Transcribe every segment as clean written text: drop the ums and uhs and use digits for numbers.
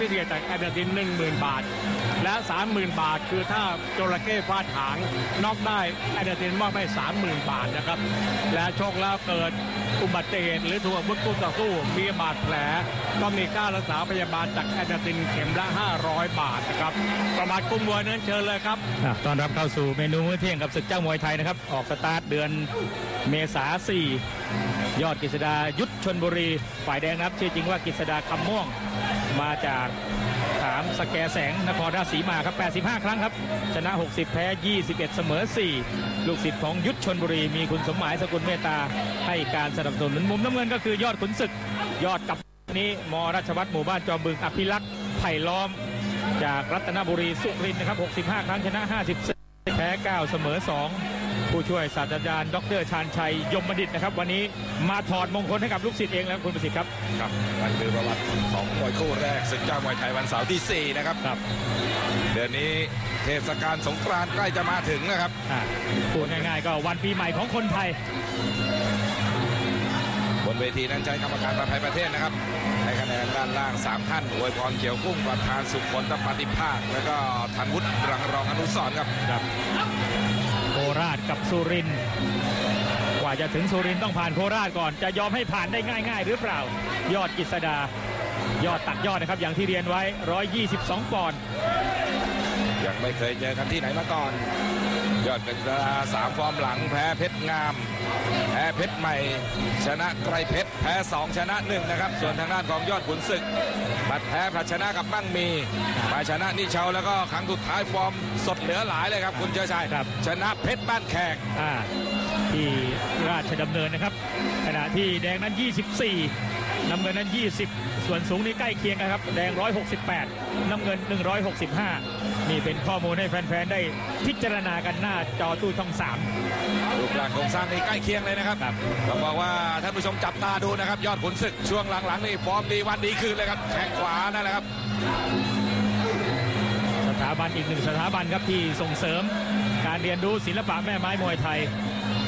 พิเศษจากแอดดิน 10,000 บาทและ 30,000 บาทคือถ้าจระเข้ฟาดหางน็อกได้แอดดินมอบให้ 30,000 บาทนะครับและโชคแล้วเกิดอุบัติเหตุหรือถูกคู่ต่อสู้มีบาดแผลก็มีค่ารักษาพยาบาลจากแอดดินเข็มละ500 บาทนะครับประมาทคุ้มมวยนั้นเชิญเลยครับต้อนรับเข้าสู่เมนูมื้อเที่ยงกับศึกเจ้ามวยไทยนะครับออกสตาร์ทเดือนเมษายน 4ยอดกฤษดายุทธชลบุรีฝ่ายแดงนะครับชื่อจริงว่ากฤษดาคำม่วงมาจากขามสแกแสงนครราชสีมาครับ85ครั้งครับชนะ60แพ้21เสมอ4ลูกศิษย์ของยุทธชลบุรีมีคุณสมหมายสกุลเมตตาให้การสนับสนุนมุมน้ำเงินก็คือยอดขุนศึกยอดกับนี้มราชวัฒน์หมู่บ้านจอมบึงอภิรักษ์ไผ่ล้อมจากรัตนบุรีสุรินทร์นะครับ65ครั้งชนะ54แพ้9เสมอ2ผู้ช่วยศาสตราจารย์ดร.ชาญชัยยมบัณฑิตนะครับวันนี้มาถอดมงคลให้กับลูกศิษย์เองแล้วคุณประสิทธิ์ครับครับวันนี้ประวัติของมวยคู่แรกศึกเจ้ามวยไทยวันเสาร์ที่4นะครับครับเดือนนี้เทศกาลสงกรานต์ใกล้จะมาถึงนะครับพูดง่ายๆก็วันปีใหม่ของคนไทยบนเวทีนั้นใช้กรรมการประภัยประเทศนะครับให้คะแนนด้านล่าง3ท่านอวยพรเขียวกุ้งประธานสุขผลปฏิภาคแล้วก็ธันวุฒิรังรองอนุสรณ์ครับโคราชกับสุรินทร์กว่าจะถึงสุรินทร์ต้องผ่านโคราชก่อนจะยอมให้ผ่านได้ง่ายๆหรือเปล่ายอดกฤษดายอดตัดยอดนะครับอย่างที่เรียนไว้122ปอนด์ยังไม่เคยเจอกันที่ไหนมาก่อนยอดกฤษดา3ฟอร์มหลังแพ้เพชรงามแพ้เพชรใหม่ชนะไตรเพชรแพ้2ชนะ1นะครับส่วนทางด้านของยอดขุนศึกผัดแพ้ผัดชนะกับมั่งมีมาชนะนิเชาแล้วก็ครั้งสุดท้ายฟอร์มสดเหลือหลายเลยครับคุณเจริญชัยชนะเพชรบ้านแขกที่ราชดำเนินนะครับขณะที่แดงนั้น24น้ำเงินนั้น20ส่วนสูงนี่ใกล้เคียงกันครับแดง168น้ำเงิน165นี่เป็นข้อมูลให้แฟนๆได้พิจารณากันหน้าจอตู้ช่อง3รูปร่างโครงสร้างนี่ใกล้เคียงเลยนะครับเราบอกว่าท่านผู้ชมจับตาดูนะครับยอดขุนศึกช่วงหลังๆนี่ฟอร์มดีวันดีคืนเลยครับแข้งขวานั่นแหละครับสถาบันอีกหนึ่งสถาบันครับที่ส่งเสริมการเรียนรู้ศิลปะแม่ไม้มวยไทย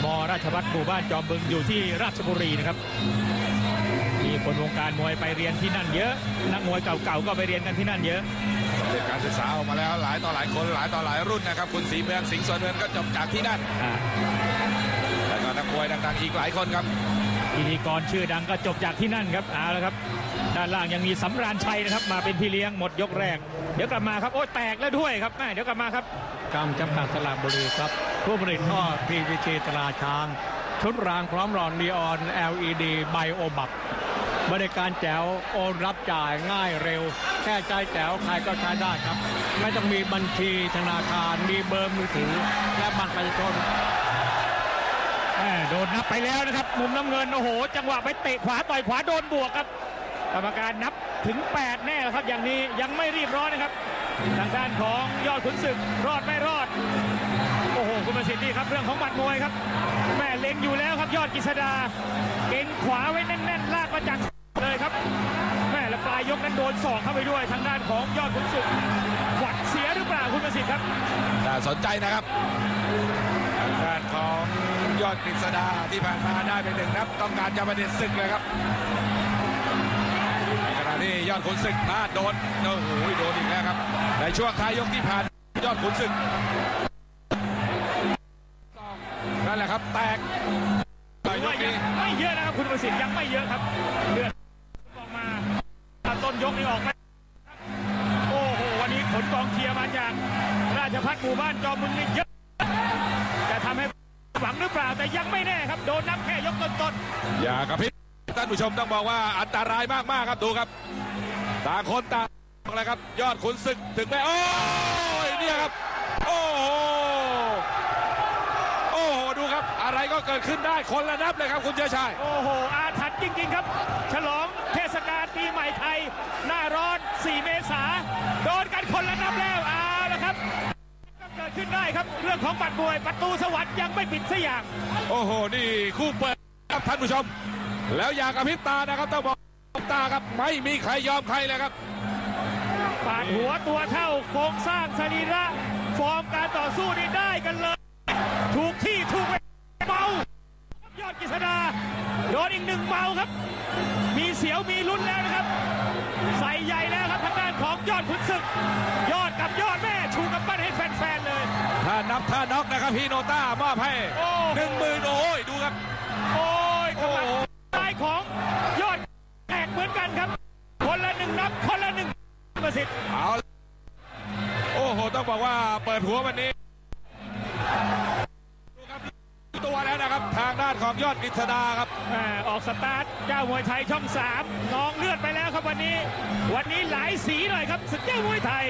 มราชวัฒน์หมู่บ้านจอมบึงอยู่ที่ราชบุรีนะครับมีคนวงการมวยไปเรียนที่นั่นเยอะนักมวยเก่าๆก็ไปเรียนกันที่นั่นเยอะการศึกษาออกมาแล้วหลายต่อหลายคนหลายต่อหลายรุ่นนะครับคุณศรีเมืองสิงห์สวนเมืองก็จบจากที่นั่นแล้วก็นักมวยดังๆอีกหลายคนครับพิธีกรชื่อดังก็จบจากที่นั่นครับเอาละครับด้านล่างยังมีสำราญชัยนะครับมาเป็นพี่เลี้ยงหมดยกแรกเดี๋ยวกลับมาครับโอ้แตกแล้วด้วยครับเดี๋ยวกลับมาครับกรรมจำกัดสระบุรีครับผู้ผลิตท่อพีวีซีตราช้างชุดรางพร้อมหลอดนีออน LED ไบโอบับบริการแจ๋วโอนรับจ่ายง่ายเร็วแค่ใจแจ๋วใครก็ใช้ได้ครับไม่ต้องมีบัญชีธนาคารมีเบอร์มือถือและบัตรประชาชนโดนนับไปแล้วนะครับมุมน้ำเงินโอ้โหจังหวะไปเตะขวาต่อยขวาโดนบวกครับกรรมการนับถึง8แน่แล้วครับอย่างนี้ยังไม่รีบร้อนนะครับทางด้านของยอดขุนศึกรอดไม่รอดโอ้โหคุณประสิทธิ์นี่ครับเรื่องของบัตรมวยครับแม่เล็งอยู่แล้วครับยอดกฤษดาเก่งขวาไว้แน่นๆลากมาจากเลยครับแม่และปลายยกนั้นโดนศอกเข้าไปด้วยทางด้านของยอดขุนศึกหวัดเสียหรือเปล่าคุณประสิทธิ์ครับน่าสนใจนะครับทางด้านของยอดกฤษดาที่ผ่านมาได้ไป1นับต้องการจะประเด็นศึกเลยครับนี่ยอดขุนศึกพลาดโดนโอ้โหโดนอีกแล้วครับในช่วงท้ายยกที่ผ่านยอดขุนศึกนั่นแหละครับแตกไม่เยอะนะครับคุณประสิทธิ์ยังไม่เยอะครับเลือดออกมาต้นยกนี่ออกไปโอ้โหวันนี้ผลกองเชียร์มาจากราชภัฏหมู่บ้านจอมบึงนี่เยอะจะทำให้หวังหรือเปล่าแต่ยังไม่แน่ครับโดนนับแค่ยกต้นๆอย่ากระพริบท่านผู้ชมต้องบอกว่าอันตรายมากๆครับดูครับต่างคนต่างอะไรครับยอดขุนศึกถึงแม้โอ้ยเนี่ยครับโอ้โหโอ้โหดูครับอะไรก็เกิดขึ้นได้คนละนับเลยครับคุณเจริญชัยโอ้โหอาถรรพ์จริงๆครับฉลองเทศกาลปีใหม่ไทยหน้าร้อน4เมษายนโดนกันคนละนับแล้วแล้วครับเกิดขึ้นได้ครับเรื่องของบัตรมวยประตูสวรรค์ยังไม่ปิดสักอย่างโอ้โหนี่คู่เปิดครับท่านผู้ชมแล้วอยากอภิปตานะครับต้องบอกตาครับไม่มีใครยอมใครเลยครับปาดหัวตัวเท่าโครงสร้างสรีระฟอร์มการต่อสู้นี่ได้กันเลยถูกที่ถูกเบายอดกฤษดาโดนอีก1เบาครับมีเสียวมีลุ้นแล้วนะครับใส่ใหญ่แล้วครับทางด้าน ยอดขุนศึกยอดกับยอดแม่ชูกำปั้นให้แฟนๆเลยถ้านับถ้าน็อกนะครับฮีโนต้ามอบให้10,000โอ้ยดูครับโอ้ยกำลังท้ายของยอดแตกเหมือนกันครับคนละ1นับคนละ1ประสิทธิ์เอาโอ้โหต้องบอกว่าเปิดหัววันนี้ดูครับตัวแล้วนะครับทางด้านของยอดกฤษดาครับออกสตาร์ทเจ้ามวยไทยช่อง3น้องเลือดไปแล้วครับวันนี้หลายสีหน่อยครับศึกเจ้ามวยไทย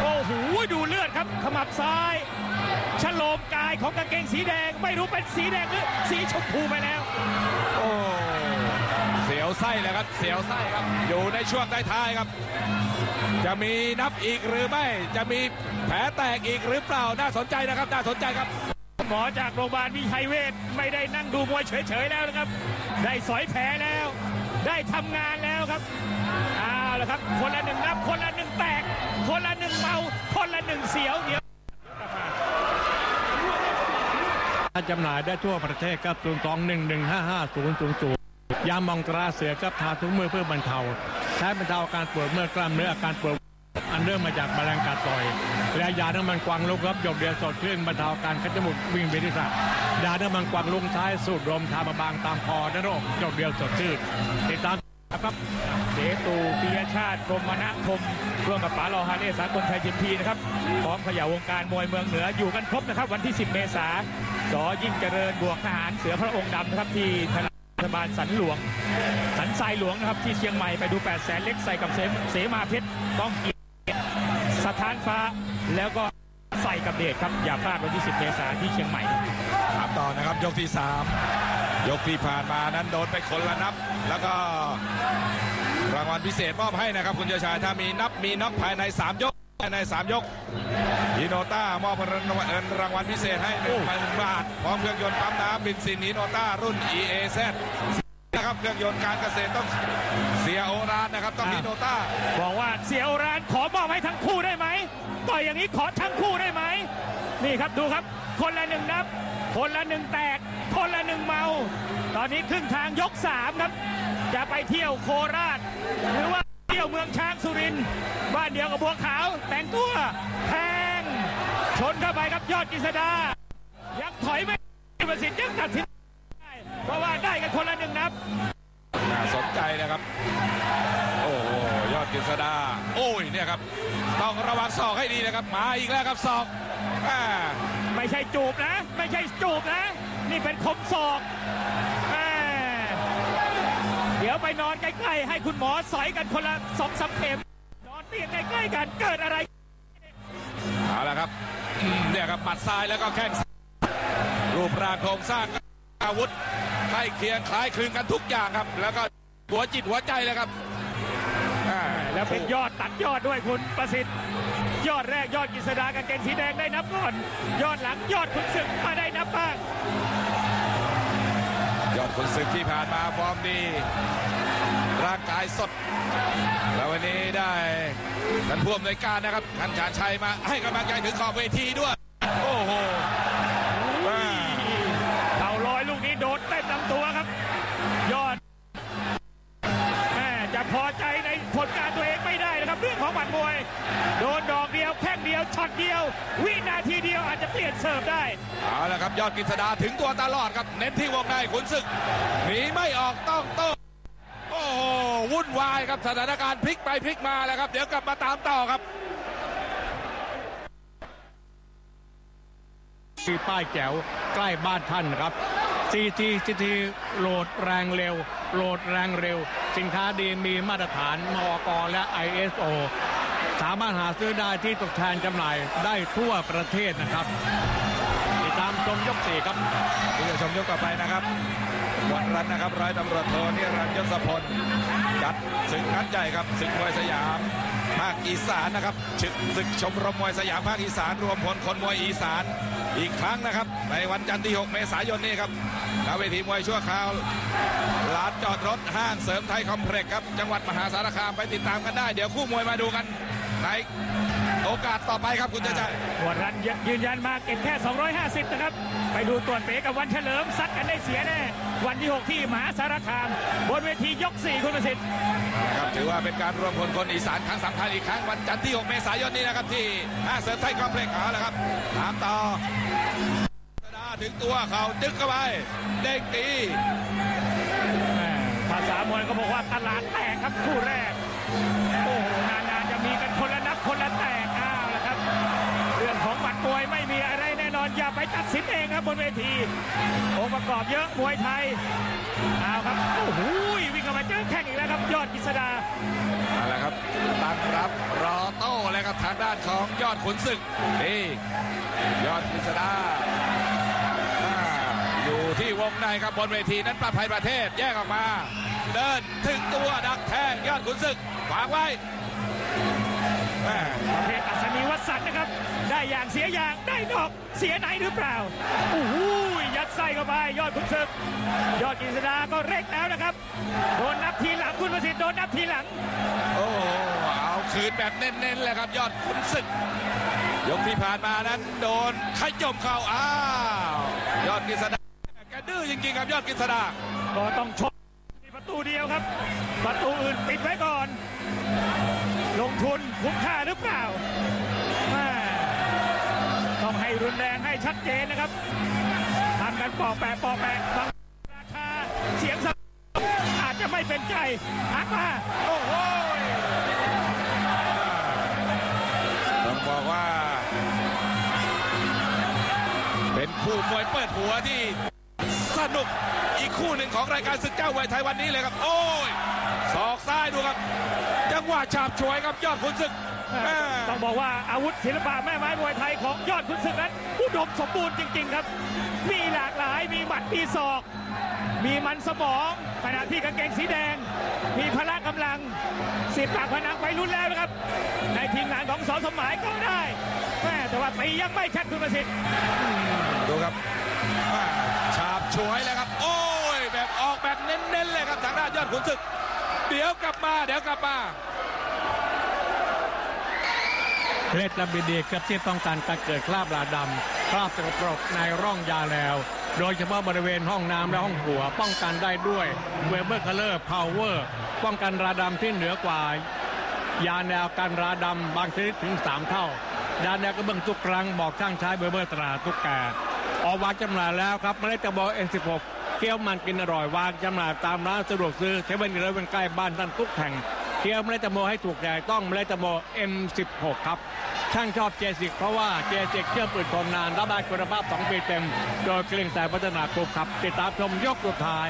โอ้โหดูเลือดครับขมับซ้ายฉโลมกายของกางเกงสีแดงไม่รู้เป็นสีแดงหรือสีชมพูไปแล้วโอ้เสียวไส้เลยครับเสียวไส้ครับอยู่ในช่วงท้ายๆครับจะมีนับอีกหรือไม่จะมีแผลแตกอีกหรือเปล่าน่าสนใจนะครับน่าสนใจครับหมอจากโรงพยาบาลวิชัยเวชไม่ได้นั่งดูมวยเฉยๆแล้วนะครับได้สอยแผลแล้วได้ทำงานแล้วครับเอาละครับคนละ1นับคนละ1แตกคนละ1เมาคนละ1เสียวเดี๋ยวจำหน่ายได้ทั่วประเทศครับ02-1155000ยามองตราเสือกับทาถุงมือเพื่อบรรเทาใช้บรรเทาอาการปวดเมื่อกล้ามเนื้ออาการปวดอันเนื่องมาจากแมลงกัดต่อยและยาน้ำมันกวางลุกครับหยดเดียวสดชื่นบรรเทาการคัดจมูกวิ่งเวียนศีรษะยาน้ำมันกวางลุกใช้สูดลมทาบางตามคอนั่นโรคหยดเดียวสดชื่นติดตามครับเสตูปิยชาติพรหมณคมร่วมกับป๋าลอฮาเล่สากลไทยจิมพีนะครับพร้อมขย่าวงการมวยเมืองเหนืออยู่กันครบนะครับวันที่10 เมษายนส.ยิ่งเจริญบวกทหารเสือพระองค์ดำนะครับที่รัฐบาลสันทรายหลวงนะครับที่เชียงใหม่ไปดู800,000เล็กใส่กับเสมาเพชรต้องเกียรติสถานฟ้าแล้วก็ใส่กับเดชครับอย่าพลาดวันที่10 เมษายนที่เชียงใหม่ตามต่อนะครับยกที่3ยกที่ผ่านมานั้นโดนไปคนละนับแล้วก็รางวัลพิเศษมอบให้นะครับคุณเฉลิมชัยถ้ามีนับมีน็อกภายใน3ยกภายใน3ยกฮีโนต้ามอบรางวัลพิเศษให้1,000 บาทพร้อมเครื่องยนต์ปั๊มน้ำบินซินฮีโนต้ารุ่น EAZ นะครับเครื่องยนต์การเกษตรต้องเสียโอรานนะครับต้องฮีโนต้าบอกว่าเสียโอรานขอมอบให้ทั้งคู่ได้ไหมต่อยอย่างนี้ขอทั้งคู่ได้ไหมนี่ครับดูครับคนละ1นับคนละ1แตกคนละ1เมาตอนนี้ครึ่งทางยก3ครับจะไปเที่ยวโคราชหรือว่าเที่ยวเมืองช้างสุรินทร์บ้านเดียวกับบัวขาวแต่งตัวแพงชนเข้าไปครับยอดกฤษดายังถอยไม่ประสิทธิ์ยังตัดสินได้เพราะว่าได้กันคนละ1นับน่าสนใจนะครับโอ้ยอดกฤษดาโอ้ยเนี่ยครับต้องระวังศอกให้ดีนะครับมาอีกแล้วครับศอกไม่ใช่จูบนะไม่ใช่จูบนะนี่เป็นคมศอกเดี๋ยวไปนอนใกล้ๆให้คุณหมอสอยกันคนละ2-3 เข็มเตียงใกล้ๆกันเกิดอะไรเอาละครับเนี่ยครับปัดซ้ายแล้วก็แข้งรูปร่างโครงสร้างอาวุธใกล้เคียงคล้ายคลึงกันทุกอย่างครับแล้วก็หัวจิตหัวใจเลยครับแล้วเป็นยอดตัดยอดด้วยคุณประสิทธิ์ยอดแรกยอดกฤษดากางเกงสีแดงได้นับก่อนยอดหลังยอดขุนศึกมาได้นับบ้างยอดขุนศึกที่ผ่านมาฟอร์มดีร่างกายสดแล้ววันนี้ได้ท่านผู้อำนวยการนะครับท่านชาญชัยมาให้กำลังใจถึงขอบเวทีด้วยโอ้โหเข่าลอยลูกนี้โดนเต็มลำตัวครับยอดแม่จะพอใจในผลการตัวเองไม่ได้นะครับเรื่องของหมัดมวยโดนดอกเดียวแข้งเดียวช็อตเดียววินาทีเดียวอาจจะเปลี่ยนเสิร์ฟได้เอาละครับยอดกฤษดาถึงตัวตลอดครับเน้นที่วงในขุนศึกหนีไม่ออกต้องโต้โอ้โหวุ่นวายครับสถานการณ์พลิกไปพลิกมาแล้วครับเดี๋ยวกลับมาตามต่อครับที่ป้ายแจ๋วใกล้บ้านท่านครับCTCTโหลดแรงเร็วโหลดแรงเร็วสินค้าดีมีมาตรฐานมอก.และ ISO สามารถหาซื้อได้ที่ตัวแทนจำหน่ายได้ทั่วประเทศนะครับติดตามชมยก4ครับติดตามชมยกต่อไปนะครับวันรัตน์นะครับร้อยตำรวจโทนิรันดร์ยศพลจัดศึกนัดใหญ่ครับศึกมวยสยามภาคอีสานนะครับศึกชมรมมวยสยามภาคอีสานรวมพลคนมวยอีสานอีกครั้งนะครับในวันจันทร์ที่6 เมษายนนี้ครับณเวทีมวยชั่วคราวลานจอดรถห้างเสริมไทยคอมเพล็กซ์ครับจังหวัดมหาสารคามไปติดตามกันได้เดี๋ยวคู่มวยมาดูกันในโอ โอกาสต่อไปครับคุณเจจังตัวรันยืนยันมาเก็บแค่250นะครับไปดูตัวเป๋กับวันเฉลิมซัดกันได้เสียแน่วันที่6ที่มหาสารคามบนเวทียก4คุณประสิทธิ์ครับถือว่าเป็นการรวมพลคนอีสานครั้งสำคัญอีกครั้งวันจันทร์ที่6เมษายนนี้นะครับที่ห้างเสริมไทยคอมเพล็กซ์เอาละครับตามต่อถึงตัวเขาดึกเข้าไปเด้งตีภาษามวยก็บอกว่าตลาดแตกครับคู่แรกโอ้โหนานๆจะมีกันคนละนับคนละแตกอ้าวแล้วครับเรื่องของบัตรมวยไม่มีอะไรแน่นอนอย่าไปตัดสินเองครับบนเวทีองค์ประกอบเยอะมวยไทยอ้าวครับโอ้โหวิ่งเข้ามาเจอแข้งอีกแล้วครับยอดกฤษดาอะไรครับตั้งรับรอโต้เลยครับทางด้านของยอดขุนศึกนี่ยอดกฤษดาอยู่ที่วงในครับบนเวทีนั้นปราบภัยประเทศแยกออกมาเดินถึงตัวดักแทงยอดขุนศึกขวางไว้ประเภทอัศนีวัฒน์นะครับได้อย่างเสียอย่างได้ดอกเสียไหนหรือเปล่าโอ้โหยัดไส้เข้าไปยอดขุนศึกยอดกฤษดาก็เร่งแล้วนะครับโดนนับทีหลังคุณประสิทธิ์โดนนับทีหลังโอ้โหเอาคืนแบบเน้นๆเลยครับยอดขุนศึกยกที่ผ่านมานั้นโดนขย่มเข่าอ้าวยอดกฤษดาแกดื้อจริงๆครับยอดกฤษดาก็ต้องชกประตูเดียวครับประตูอื่นปิดไว้ก่อนลงทุนคุ้มค่าหรือเปล่าต้องให้รุนแรงให้ชัดเจนนะครับทำกันปอกแปะปอกแปะบางราคาเสียงสั่นอาจจะไม่เป็นใจหักมาโอ้โหต้องบอกว่าเป็นคู่มวยเปิดหัวที่สนุกอีกคู่หนึ่งของรายการศึกเจ้ามวยไทยวันนี้เลยครับโอ้ยศอกซ้ายดูครับจังหวะฉาบฉวยครับยอดขุนศึกต้องบอกว่าอาวุธศิลปะแม่ไม้มวยไทยของยอดขุนศึกนั้นผู้ดมสมบูรณ์จริงๆครับมีหลากหลายมีหมัดมีศอกมีมันสมองขณะที่กางเกงสีแดงมีพละกำลังสิบปากพนังไปรุ่นแล้วนะครับในทีมงานของส.สมหมายก็ได้แต่ว่าตียังไม่ชัดคุณประสิทธิ์ดูครับฉาบฉวยเลยครับโอ้ยแบบออกแบบเน้นๆเลยครับทางด้านยอดขุนศึกเดี๋ยวกลับมาเคล็ดลับดีๆครับที่ต้องการการเกิดคราบลาดำคราบสกปรกในร่องยาแล้วโดยเฉพาะบริเวณห้องน้ำและห้องหัวป้องกันได้ด้วยเวเบอร์คัลเลอร์พาวเวอร์ป้องกันราดำที่เหนือกว่ายาแนวกันราดำบางชนิดถึง3เท่ายาแนวกระเบื้องทุกครั้งบอกช่างใช้เวเบอร์ตราทุกแก่ออกวางจำหน่ายแล้วครับเมล็ดกระบอก N16เคี้ยวมันกินอร่อยวางจำหน่ายตามร้านสะดวกซื้อเซเว่นอีเลฟเว่นใกล้บ้านท่านทุกแห่งเคี้ยวเมล็ดตะโมให้ถูกใจต้องเมล็ดตะโม M16 ครับช่างชอบเจสิกเพราะว่าเจสิกเชื่อมปืนทนนานรับได้คุณภาพ2 ปีเต็มโดยเครื่องแต่พัฒนาครบครับติดตามชมยกสุดท้าย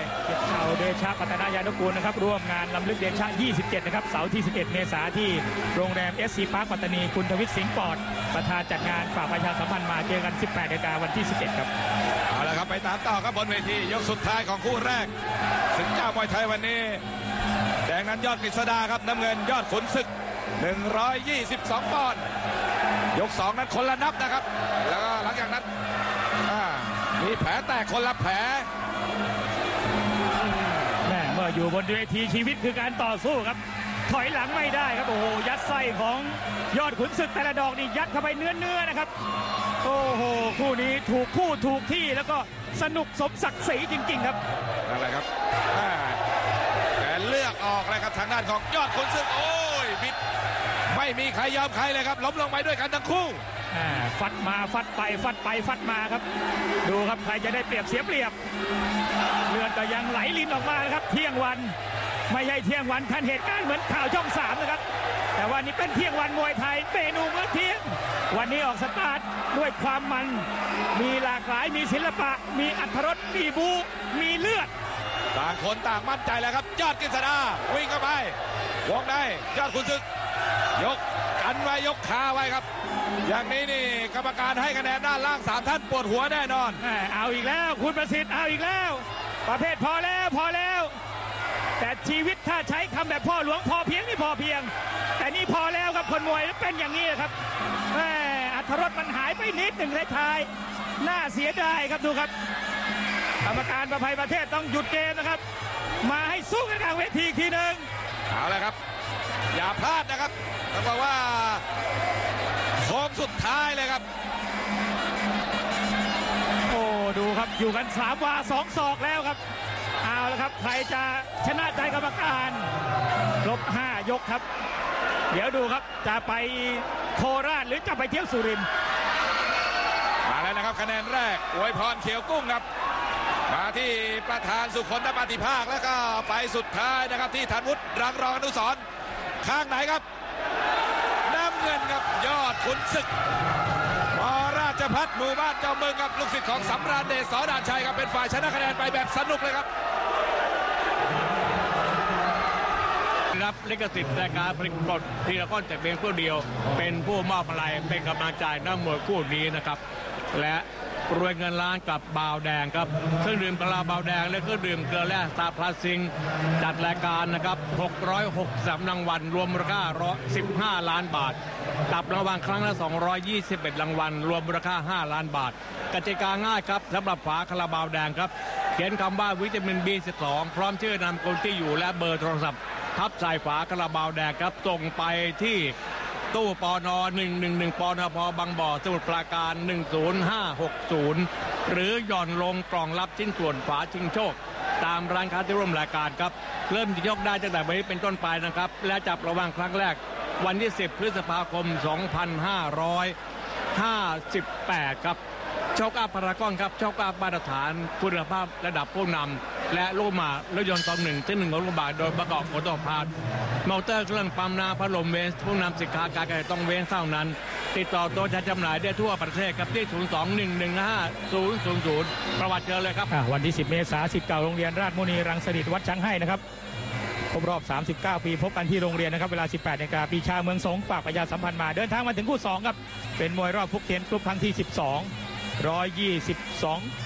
เสาเดชะพัฒนายานุกูลนะครับร่วมงานลำลึกเดชะ27นะครับเสาร์ที่11เมษายนที่โรงแรม SC Park ปัตตานีคุณทวิชสิงห์ปอดประธานจัดงานฝ่ายประชาสัมพันธ์มาเจอกัน 18 นาฬิกาวันที่11ครับเอาละครับไปตามต่อครับบนเวทียกสุดท้ายของคู่แรกศึกเจ้ามวยไทยวันนี้แดงนั้นยอดกฤษดาครับน้ำเงินยอดขุนศึก122ปอนด์ยก2นั้นคนละนับนะครับแล้วก็หลังจากนั้นมีแผลแตกคนละแผลแม่เมื่ออยู่บนเวทีชีวิตคือการต่อสู้ครับถอยหลังไม่ได้ครับโอ้โหยัดไส้ของยอดขุนศึกแต่ละดอกนี่ยัดเข้าไปเนื้อๆนะครับโอ้โหคู่นี้ถูกคู่ถูกที่แล้วก็สนุกสมศักดิ์ศรีจริงๆครับอะไรครับแต่เลือกออกเลยครับทางด้านของยอดขุนศึกโอ้ยบิดไม่มีใครยอมใครเลยครับล้มลงไปด้วยกันทั้งคู่ฟัดมาฟัดไปฟัดไปฟัดมาครับดูครับใครจะได้เปรียบเสียเปรียบเลือดก็ยังไหลลินออกมาครับเที่ยงวันไม่ใช่เที่ยงวันทันเหตุการณ์เหมือนข่าวช่อง3นะครับแต่ว่านี่เป็นเที่ยงวันมวยไทยเมนูเมื่อเที่ยงวันนี้ออกสตาร์ทด้วยความมันมีหลากหลายมีศิลปะมีอรรถรสมีบูมีเลือดต่างคนต่างมั่นใจแล้วครับยอดกฤษดาวิ่งเข้าไปวงในยอดขุนศึกยกกันไว้ยกขาไว้ครับอย่างนี้นี่กรรมการให้คะแนนด้านล่าง3ท่านปวดหัวแน่นอนเอาอีกแล้วคุณประสิทธิ์เอาอีกแล้วประเภทพอแล้วพอแล้วแต่ชีวิตถ้าใช้คำแบบพ่อหลวงพอเพียงนี่พอเพียงแต่นี่พอแล้วครับคนมวยเป็นอย่างนี้ครับอรรถรสมันหายไปนิดหนึ่งท้ายน่าเสียดายครับดูครับกรรมการประภัยประเทศต้องหยุดเกมนะครับมาให้สู้กันกลางเวทีทีหนึ่งเอาละครับอย่าพลาดนะครับต้องบอกว่า สุดท้ายเลยครับโอ้ดูครับอยู่กัน3วา2ศอกแล้วครับเอาละครับใครจะชนะใจกรรมการลบ5ยกครับเดี๋ยวดูครับจะไปโคราชหรือจะไปเที่ยวสุรินทร์มาแล้วนะครับคะแนนแรกอวยพรเขียวกุ้งครับมาที่ประธานสุคนธปฏิภาคแล้วก็ไปสุดท้ายนะครับที่ธนวุฒิรังรองอนุสรณ์ข้างไหนครับน้ำเงินครับยอดขุนศึกมอราชพัฒน์หมู่บ้านเจ้าเมืองกับลูกศิษย์ของสำราญเดชสอดาชัยครับเป็นฝ่ายชนะคะแนนไปแบบสนุกเลยครับรับลิขสิทธิ์รายการผลิตกฎทีละก้อนแต่เพียงผู้เดียวเป็นผู้มอบพลังเป็นกำลังใจนักมวยคู่นี้นะครับและรวยเงินล้านกับบาวแดงครับเครื่องดื่มกะลาบาวแดงและเครื่องดื่มเกลือแร่ตาพลาซิงจัดรายการนะครับ663รางวัลรวมมูลค่า15ล้านบาทตับรางวัลครั้งละ221รางวัลรวมมูลค่า5ล้านบาทกติกาง่ายครับสำหรับฝากะลาบาวแดงครับเขียนคำว่าวิตามิน B12 พร้อมชื่อนามสกุลที่อยู่และเบอร์โทรศัพท์ทับใส่ฝากะลาบาวแดงครับส่งไปที่ตู้ปน111ปนพบางบ่อสมุทรปราการ10560หรือหย่อนลงกล่องรับชิ้นส่วนฝาชิงโชคตามร้านค้าที่ร่วมรายการครับเริ่มจะยกได้ตั้งแต่วันนี้เป็นต้นไปนะครับและจับระวังครั้งแรกวันที่10พฤษภาคม2558ครับโชคอัพพารากอนครับโชคอัพมาตรฐานคุณภาพระดับผู้นำและโลมารถยนต์ตอน1ที่1ของโรงพยาบาลโดยประกอบโอตพาร์ทมอเตอร์เครื่องปั๊มน้ำพัดลมเวนผู้นำสินค้าการเกษตรต้องเวนเท่านั้นติดต่อตัวแทนจำหน่ายได้ทั่วประเทศครับที่02-115-000ประวัติเจอเลยครับวันที่10เมษายน19โรงเรียนราชมุนีรังสฤษดิ์วัดช้างให้นะครับครบรอบ39ปีพบกันที่โรงเรียนนะครับเวลา 18 นาฬิกาปีชาเมืองสงฝากประชาสัมพันธ์มาเดินทางมาถึงคู่2ครับเป็นมวยรอบพุกเทนกรุ๊ปครั้งที่12122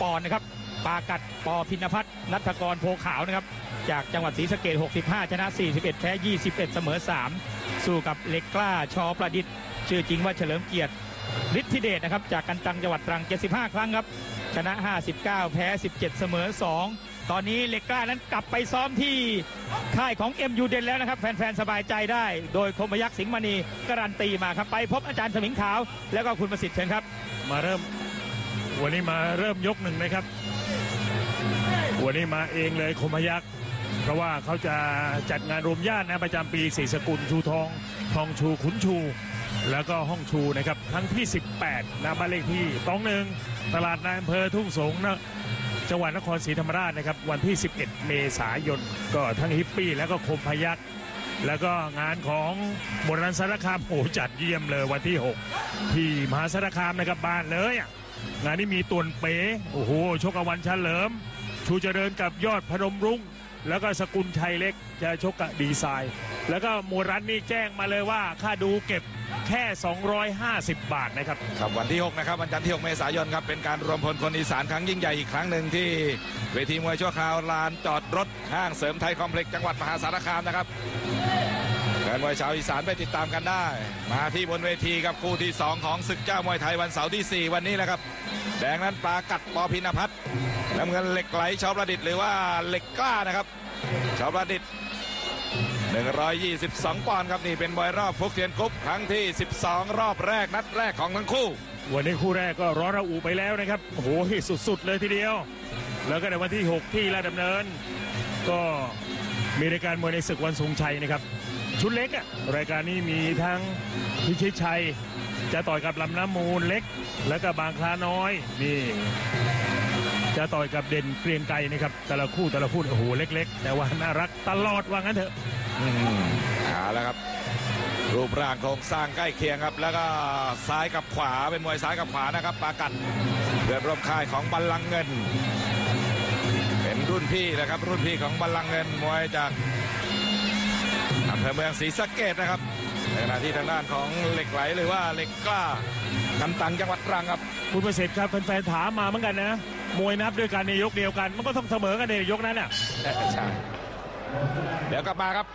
ปอนด์นะครับปากัดปอพินภัทรนัทกรโพขาวนะครับจากจังหวัดศรีสะเกษ65ชนะ41แพ้21เสมอ3สู้กับเล็กกล้าชอประดิษฐ์ชื่อจริงว่าเฉลิมเกียรติฤทธิเดชนะครับจากกันตังจังหวัดตรัง75ครั้งครับชนะ59แพ้17เสมอ2ตอนนี้เล็กกล้านั้นกลับไปซ้อมที่ค่ายของ MU เดนแล้วนะครับแฟนๆสบายใจได้โดยคมยักษ์สิงห์มณีการันตีมาครับไปพบอาจารย์สมิงขาวแล้วก็คุณประสิทธิ์เชิญครับมาเริ่มวันนี้มาเริ่มยกหนึ่งนะครับวันนี้มาเองเลยคมยักษ์เพราะว่าเขาจะจัดงานรวมญาตินะประจำปีสีสกุลชูทองทองชูขุนชูแล้วก็ห้องชูนะครับทั้งที่18นะบ้านเลขที่21ตลาดนายอำเภอทุ่งสงนะจังหวัดนครศรีธรรมราชนะครับวันที่11เมษายนก็ทั้งฮิปปี้แล้วก็คมยักษ์แล้วก็งานของมณฑลสารคามโหจัดเยี่ยมเลยวันที่6ที่มหาสารคามนะครับบ้านเลยงานนี้มีตวนเป๋โอ้โหชกกับวันเฉลิมชูเจริญกับยอดพนมรุ้งแล้วก็สกุลชัยเล็กจะชกกับดีไซน์แล้วก็มูรันนี่แจ้งมาเลยว่าค่าดูเก็บแค่250บาทนะครับครับวันที่6นะครับวันจันทร์ที่6เมษายนครับเป็นการรวมพลคนอีสานครั้งยิ่งใหญ่อีกครั้งหนึ่งที่เวทีมวยชั่วคราวลานจอดรถห้างเสริมไทยคอมเพล็กซ์จังหวัดมหาสารคามนะครับแฟนมวยชาวอีสานไปติดตามกันได้มาที่บนเวทีครับคู่ที่2ของศึกเจ้ามวยไทยวันเสาร์ที่4วันนี้นะครับแดงนั้นปากัดปอพินภัทรน้ำเงินเหล็กไหลชอประดิษฐ์หรือว่าเหล็กกล้านะครับชอประดิษฐ์122ปอนด์ครับนี่เป็นมวยรอบฟุกเทียนกรุ๊ปครั้งที่12รอบแรกนัดแรกของทั้งคู่วันนี้คู่แรกก็ร้อนระอุไปแล้วนะครับโอ้โหสุดๆเลยทีเดียวแล้วก็ในวันที่6ที่ราชดำเนินก็มีรายการมวยในศึกวันทรงชัยนะครับชุดเล็กอะรายการนี้มีทั้งพิชิตชัยจะต่อยกับลำน้ำมูลเล็กแล้วก็บางคลาน้อยนี่จะต่อยกับเด่นเกรียงไกรนะครับแต่ละคู่โอ้โหเล็กๆแต่ว่าน่ารักตลอดว่างั้นเถอะเอาละครับรูปร่างโครงสร้างใกล้เคียงครับแล้วก็ซ้ายกับขวาเป็นมวยซ้ายกับขวานะครับปากัดเดือดร่มค่ายของบัลลังก์เงินเป็นรุ่นพี่นะครับรุ่นพี่ของบัลลังก์เงินมวยจากอำเภอเมืองศรีสะเกษนะครับในขณะที่ทางด้านของเหล็กไหลหรือว่าเหล็กกล้ากันตังจังหวัดตรังครับคุณประเสริฐครับแฟนๆถามมาเหมือนกันนะมวยนับด้วยกันในยกเดียวกันมันก็ต้องเสมอกันในยกนั้นอ่ะใช่เดี๋ยวกลับมาครับ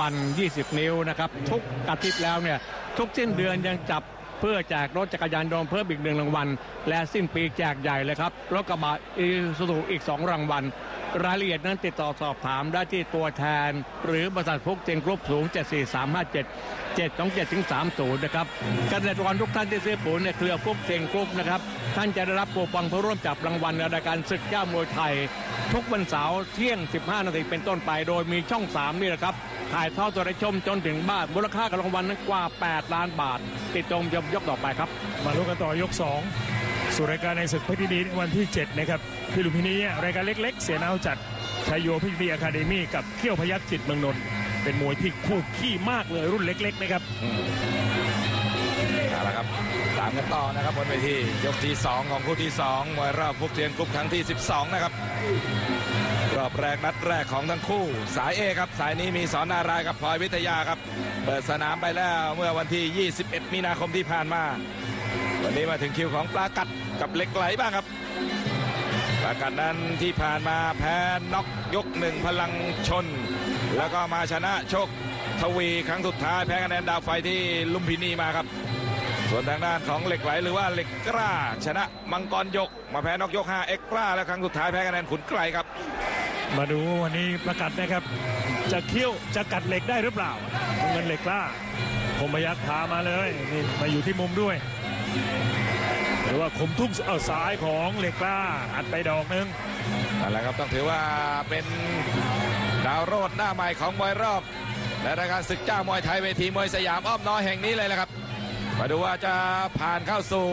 วัน20 นิ้วนะครับทุกอาทิตย์แล้วเนี่ยทุกสิ้นเดือนยังจับ เพื่อแจกรถจักรยานยนต์เพิ่มอีก1รางวัลและสิ้นปีแจกใหญ่เลยครับรถกระบะอีซูซูอีก2รางวัลรายละเอียดนั้นติดต่อสอบถามได้ที่ตัวแทนหรือบริษัทพกเจนกรุ๊ป0 74357-727-30 นะครับเกษตรกรทุกท่านที่ซื้อปุ๋ยในเครือพกเจนกรุ๊ปนะครับท่านจะได้รับโปรปังเพื่อร่วมจับรางวัลในรายการศึกเจ้ามวยไทยทุกวันเสาร์เที่ยง 15 นาทีเป็นต้นไปโดยมีช่อง 3 นี่แหละครับถ่ายทอดตัวได้ชมจนถึงบ้านมูลค่ากับรางวัลนั้นกว่า8ล้านบาทติดตามยกต่อไปครับมาลุ้นกันต่อยก2สู่รายการในศึกเพชรยินดีวันที่7นะครับที่ลุมพินีรายการเล็กๆเสียนาวจัดชัยโยเพชรยินดีอะคาเดมี่กับเขี้ยวพยัคฆ์จิตเมืองนนท์เป็นมวยที่คู่ขี้มากเลยรุ่นเล็กๆนะครับเอาละครับตามกันต่อนะครับบนเวทียกที่2ของคู่ที่2มวยรอบพบเทียนกรุ๊ปครั้งที่12นะครับรอบแรกนัดแรกของทั้งคู่สายเอครับสายนี้มีสอนนารายกับพลอยวิทยาครับเปิดสนามไปแล้วเมื่อวันที่21มีนาคมที่ผ่านมาวันนี้มาถึงคิวของปลากัดกับเหล็กไหลบ้างครับปลากัดนั้นที่ผ่านมาแพ้น็อกยก1พลังชนแล้วก็มาชนะโชคทวีครั้งสุดท้ายแพ้คะแนนดาวไฟที่ลุมพินีมาครับส่วนทางด้านของเหล็กไหลหรือว่าเหล็กกล้าชนะมังกรยกมาแพ้น็อกยก5เอ็กกล้าแล้วครั้งสุดท้ายแพ้คะแนนขุนไกรครับมาดูวันนี้ปลากัดนะครับจะเขี้ยวจะกัดเหล็กได้หรือเปล่าเงินเหล็กกล้าคมพยัคฆ์พามาเลยนี่มาอยู่ที่มุมด้วยหรือว่าคมทุ่งเอาซ้ายของเหล็กกล้าอัดไปดอกนึงอะไรครับต้องถือว่าเป็นดาวโรดหน้าใหม่ของมวยรอบและรายการศึกเจ้ามวยไทยเวทีมวยสยามอ้อมน้อยแห่งนี้เลยละครับมาดูว่าจะผ่านเข้าสู่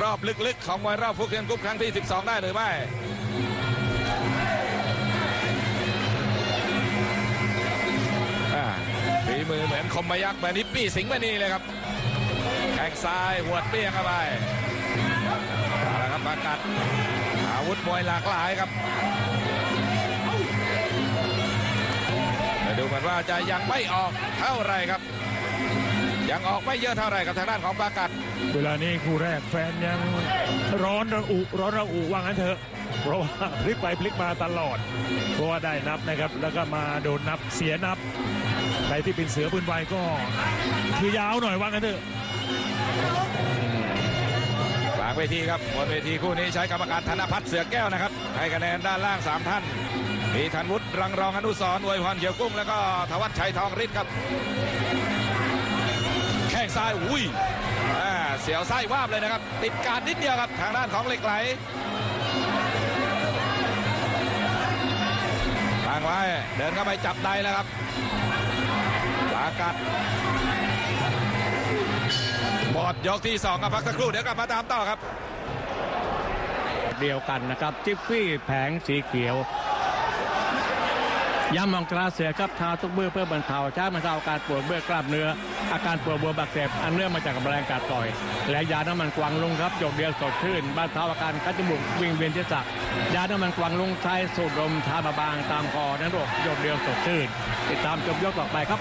รอบลึกๆของมวยรอบฟุกเทียนกรุ๊ปครั้งที่12ได้หรือไม่ฝีมือเหมือนคมยักษ์แบบนิปปี้สิงห์มณีเลยครับแข้งซ้ายหัวเปี้ยงเข้าไปนะครับปลากัดอาวุธมวยหลากหลายครับแต่ดูเหมือนว่าจะยังไม่ออกเท่าไรครับยังออกไม่เยอะเท่าไรกับทางด้านของปลากัดเวลานี้คู่แรกแฟนยังร้อนระอุว่างั้นเถอะเพราะว่าพลิกไปพลิกมาตลอดเพราะว่าได้นับนะครับแล้วก็มาโดนนับเสียนับใครที่เป็นเสือปืนไวก็คือยาวหน่อยว่างั้นเถอะหลังเวทีครับบนเวทีคู่นี้ใช้กรรมการธนพัฒน์เสือแก้วนะครับให้คะแนนด้านล่าง3ท่านมีธันวุฒิรังรองอนุสรณ์อวยพรเขียวกุ้งแล้วก็ธวัชชัยทองฤทธิ์ครับแข้งซ้ายอุ้ยเสียวไส้วาบเลยนะครับติดการนิดเดียวครับทางด้านของเหล็กไหลทางไว้เดินเข้าไปจับได้แล้วครับปลากัดบอดยกที่2กับพักสักครู่เดี๋ยวกลับมาตามต่อครับเดียวกันนะครับจิ๊บฟี่แผงสีเขียวย้ำมองตราเสือครับทาทุกเมื่อเพื่อบรรเทาช้าบรรเทาอาการปวดเมื่อกล้ามเนื้ออาการปวดบวมบักเสบอันเนื่องมาจากแรงกัดต่อยและยาน้ำมันกวางลุงครับหยดเดียวสดชื่นบรรเทาอาการคัดจมูกวิ่งเวียนศีรษะยาน้ำมันกวางลุงใช้สูดดมทาบางตามคอนั้นโรคหยดเดียวสดชื่นติดตามชมยกต่อไปครับ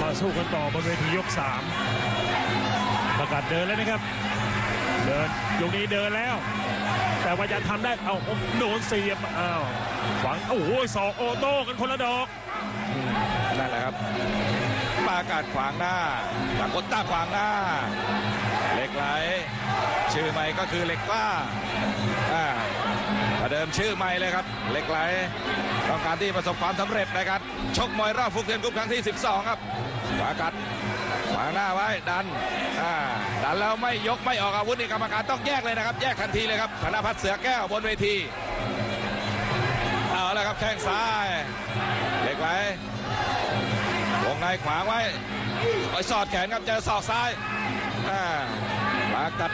มาสู้กันต่อบนเวทียก3ประกาศเดินแล้วนะครับเดินยกนี้เดินแล้วแต่ว่าจะทำได้เอาโดนเสียบเอาหวังโอ้โหสองโอโต้กันคนละดอกนั่นแหละครับปลากัดขวางหน้าปลากดต้าขวางหน้าเหล็กไหลชื่อใหม่ก็คือเหล็กกล้าเดิมชื่อใหม่เลยครับเหล็กไหลต้องการที่ประสบความสำเร็จนะครับชกมวยรอบฟุกเทียนกรุ๊ปครั้งที่12ครับปลากัดขวางหน้าไว้ดันแล้วไม่ยกไม่ออกอาวุธนี่กรรมการต้องแยกเลยนะครับแยกทันทีเลยครับธนพัฒน์เสือแก้วบนเวทีเอาละครับแข้งซ้ายเหล็กไหลวงในขวางไว้คอยสอดแขนครับเจอศอกซ้ายปลากัด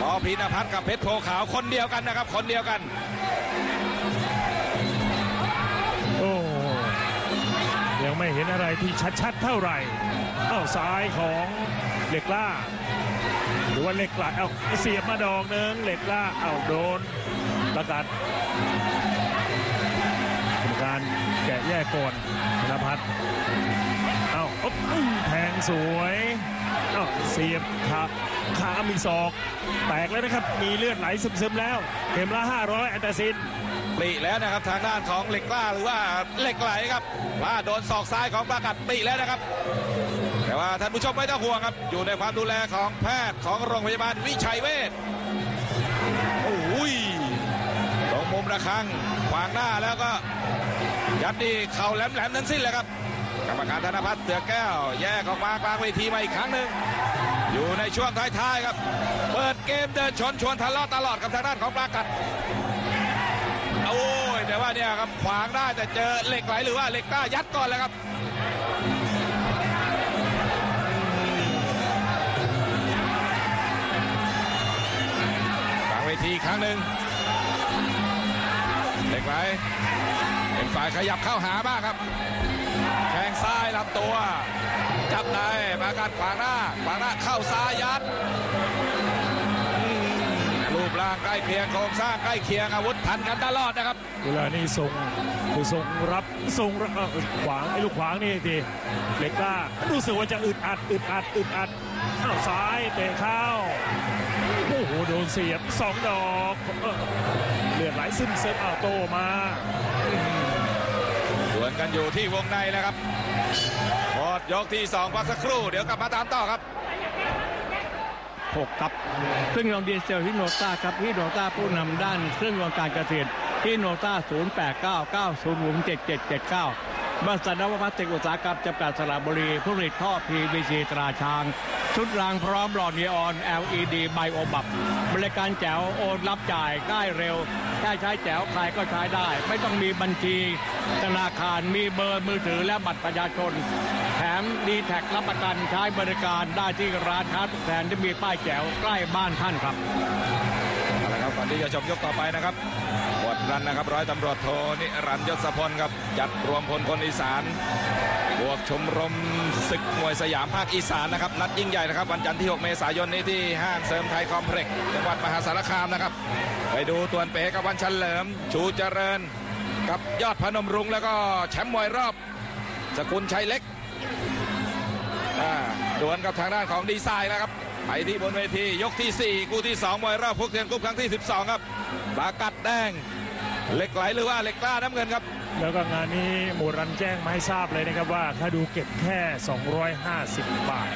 พอพีนภัทรกับเพชรโพขาวคนเดียวกันนะครับคนเดียวกันโอ้ยังไม่เห็นอะไรที่ชัดๆเท่าไหร่เอ้าซ้ายของเหล็กล่าหรือว่าเหล็กไหลเอาเสียบมาดอกนึงเหล็กล่าเอาโดนปลากัดการแกะแยกก่อนธนพัฒน์เอาแทงสวยเอาเสียบครับขามีศอกแตกแล้วนะครับมีเลือดไหลซึมๆแล้วเข็มละ500อันตาซินปลีแล้วนะครับทางด้านของเหล็กกล้าหรือว่าเหล็กไหลครับว่าโดนศอกซ้ายของปลากัดปลีแล้วนะครับ แต่ว่าท่านผู้ชมไม่ต้องห่วงครับอยู่ในความดูแลของแพทย์ของโรงพยาบาลวิชัยเวชโอ้ยตรงมุมระฆังขวางหน้าแล้วก็ยัดดีเข่าแหลมๆนั้นสิ้นเลยครับกรรมการธนพัฒน์เตือแก้วแยกออกมากลางเวทีมาอีกครั้งหนึ่งอยู่ในช่วงท้ายๆครับเปิดเกมเดินชนชวนทะเลาะตลอดกับทางด้านของปรากัดโอ้ยแต่ว่าเนี่ยครับขวางได้แต่เจอเหล็กไหลหรือว่าเหล็กกล้ายัดก่อนเลยครับกลางเวทีครั้งหนึ่งเหล็กไหลเป็นฝ่ายขยับเข้าหาบ้างครับแข้งซ้ายลำตัวจับได้มาการขวางหน้าเข้าซ้ายยัดรูปร่างใกล้เคียงโครงสร้างใกล้เคียงอาวุธทันกันตลอดนะครับเวลานี้ส่งรับส่งขวางไอ้ลูกขวางนี่ทีเล็กล่ารู้สึกว่าจะอึดอัดเข้าซ้ายเตะเข้าโอ้โหโดนเสียบ2ดอกเลือดไหลซึมเซ็ตเอาโตมาสวนกันอยู่ที่วงในนะครับหมดยกที่2พักสักครู่เดี๋ยวกลับมาตามต่อครับ6ครับเครื่องยนต์ดีเซลฮิโนต้าครับฮิโนต้าผู้นำด้านเครื่องยนต์การเกษตรฮิโนต้า0899007779บริษัทนวพัฒน์เทคอุตสาหกรรมจำกัดสระบุรีผู้ผลิตท่อ PVC ตราช้างชุดรางพร้อมหลอดนีออน LED ไบโอบับบริการแจ๋วโอนรับจ่ายง่ายเร็วแค่ใช้แจ๋วใครก็ใช้ได้ไม่ต้องมีบัญชีธนาคารมีเบอร์มือถือและบัตรประชาชนแถมดีแท็กรับประกันใช้บริการได้ที่ร้านค้าทุกแผงที่มีป้ายแจ๋วใกล้บ้านท่านครับเอาละครับก่อนที่จะชมยกต่อไปนะครับบทรันนะครับร้อยตำรวจโทนิรันดร์ยศพลครับจัดรวมพลคนอีสานบวกชมรมศึกมวยสยามภาคอีสานนะครับนัดยิ่งใหญ่นะครับวันจันทร์ที่6เมษายนนี้ที่ห้างเสริมไทยคอมเพล็กซ์จังหวัดมหาสารคามนะครับไปดูตวนเป๋กับวันเฉลิมชูเจริญกับยอดพนมรุ้งแล้วก็แชมป์มวยรอบสกุลชัยเล็กดวลกับทางด้านของดีไซน์นะครับไปที่บนเวทียกที่4คู่ที่2มวยรอบพวกเทียนกรุ๊ปครั้งที่12ครับปรากัดแดงเหล็กไหลหรือว่าเหล็กกล้าน้ำเงินครับแล้วก็งานนี้หมู่รันแจ้งมาให้ทราบเลยนะครับว่าค่าดูเก็บแค่250 บาท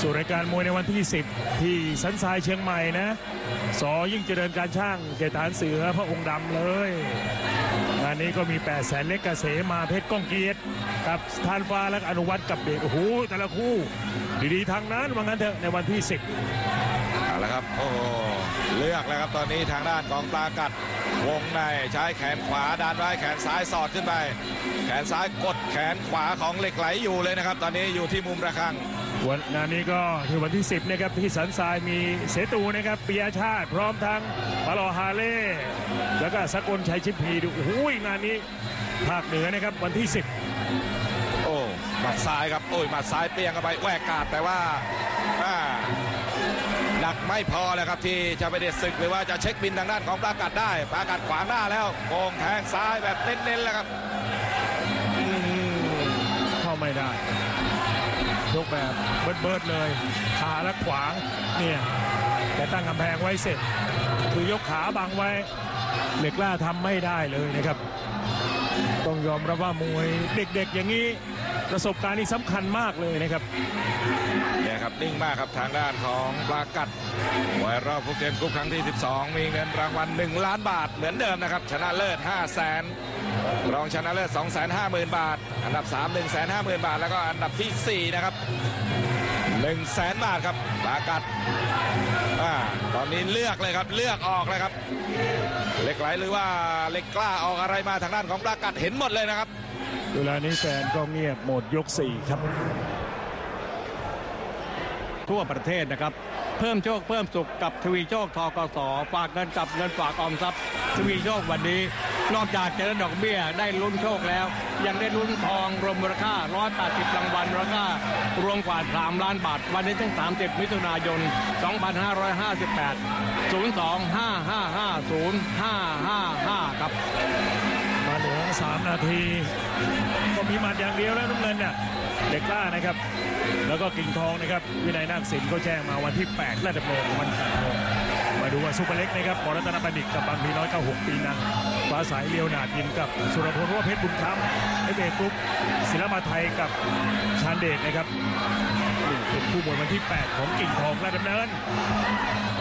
สู่รายการมวยในวันที่10ที่สันทรายเชียงใหม่นะสอยิ่งเจริญการช่างเกตฐานเสือพระองค์ดำเลยงานนี้ก็มี800,000เล็กเกษมมาเพชรก้องเกียรติกับทานฟ้าและอนุวัตกับเด็กโอ้โหแต่ละคู่ดีๆทางนั้นว่างั้นเถอะในวันที่10เอาละครับโอ้เลือกแล้วครับตอนนี้ทางด้านของปรากัดวงในใช้แขนขวาด้านไว้แขนซ้ายสอดขึ้นไปแขนซ้ายกดแขนขวาของเหล็กไหลอยู่เลยนะครับตอนนี้อยู่ที่มุมระฆังวันนี้ก็คือวันที่10นะครับที่สันทรายมีเสตูนะครับปิยชาติพร้อมทั้งปลอฮาเล่แล้วก็สกลชัยชิพีดูโอ้ยงานนี้ภาคเหนือนะครับวันที่10โอ้หมัดซ้ายครับโอ้ยหมัดซ้ายเปรี้ยงเข้าไปแหวกกาดแต่ว่าหนักไม่พอแล้วครับที่จะไปเด็ดศึกหรือว่าจะเช็คบินทางด้านของปรากัดได้ปรากัดขวางหน้าแล้วโกงแทงซ้ายแบบเน้นๆแล้วครับเข้าไม่ได้ยกแบบเบิดเลยขาและขวางเนี่ยแต่ตั้งกำแพงไว้เสร็จคือยกขาบังไว้เหล็กล่าทำไม่ได้เลยนะครับต้องยอมรับว่ามวยเด็กๆอย่างนี้ประสบการณ์นี่สำคัญมากเลยนะครับเนี่ยครับนิ่งมากครับทางด้านของปรากัดมวยรอบพวกเกมกุ๊บครั้งที่12มีเงินรางวัล1,000,000 บาทเหมือนเดิมนะครับชนะเลิศ 500,000รองชนะเลิศ 250,000 บาทอันดับ3 150,000 บาทแล้วก็อันดับที่4นะครับ 100,000 บาทครับปรากัดตอนนี้เลือกเลยครับเลือกออกเลยครับเหล็กไหลหรือว่าเหล็กกล้าออกอะไรมาทางด้านของปรากัดเห็นหมดเลยนะครับเวลานี้แฟนก็เงียบหมดยก4ครับทั่วประเทศนะครับเพิ่มโชคเพิ่มสุขกับทวีโชคทกส.ฝากเงินกับเงินฝากออมทรัพย์ทวีโชควันนี้นอกจากจะได้ดอกเบี้ยได้ลุ้นโชคแล้วยังได้ลุ้นทองรวมมูลค่า180รางวัลมูลค่ารวมกว่า3,000,000 บาทวันนี้ถึง30มิถุนายน2558 0255505555ครับมาเหลือ3นาทีก็มีหมัดอย่างเดียวแล้วน้ำเงินเนี่ยเด็กกล้านะครับแล้วก็กิ่งทองนะครับวินัยนาคสินก็แจ้งมาวันที่8ราชดำเนินวันจันทร์มาดูว่าซุปเปอร์เล็กนะครับปรัตนบัณฑิตกับบางพีน้อย96ปีนะฟ้าสายเลียวหนาดยิมกับสุรพลรั้วเพชรบุญค้ำไอเบกรุ๊ปศิลปะไทยกับชานเดชนะครับ เป็นคู่มวยวันที่8ของกิ่งทองราชดำเนิน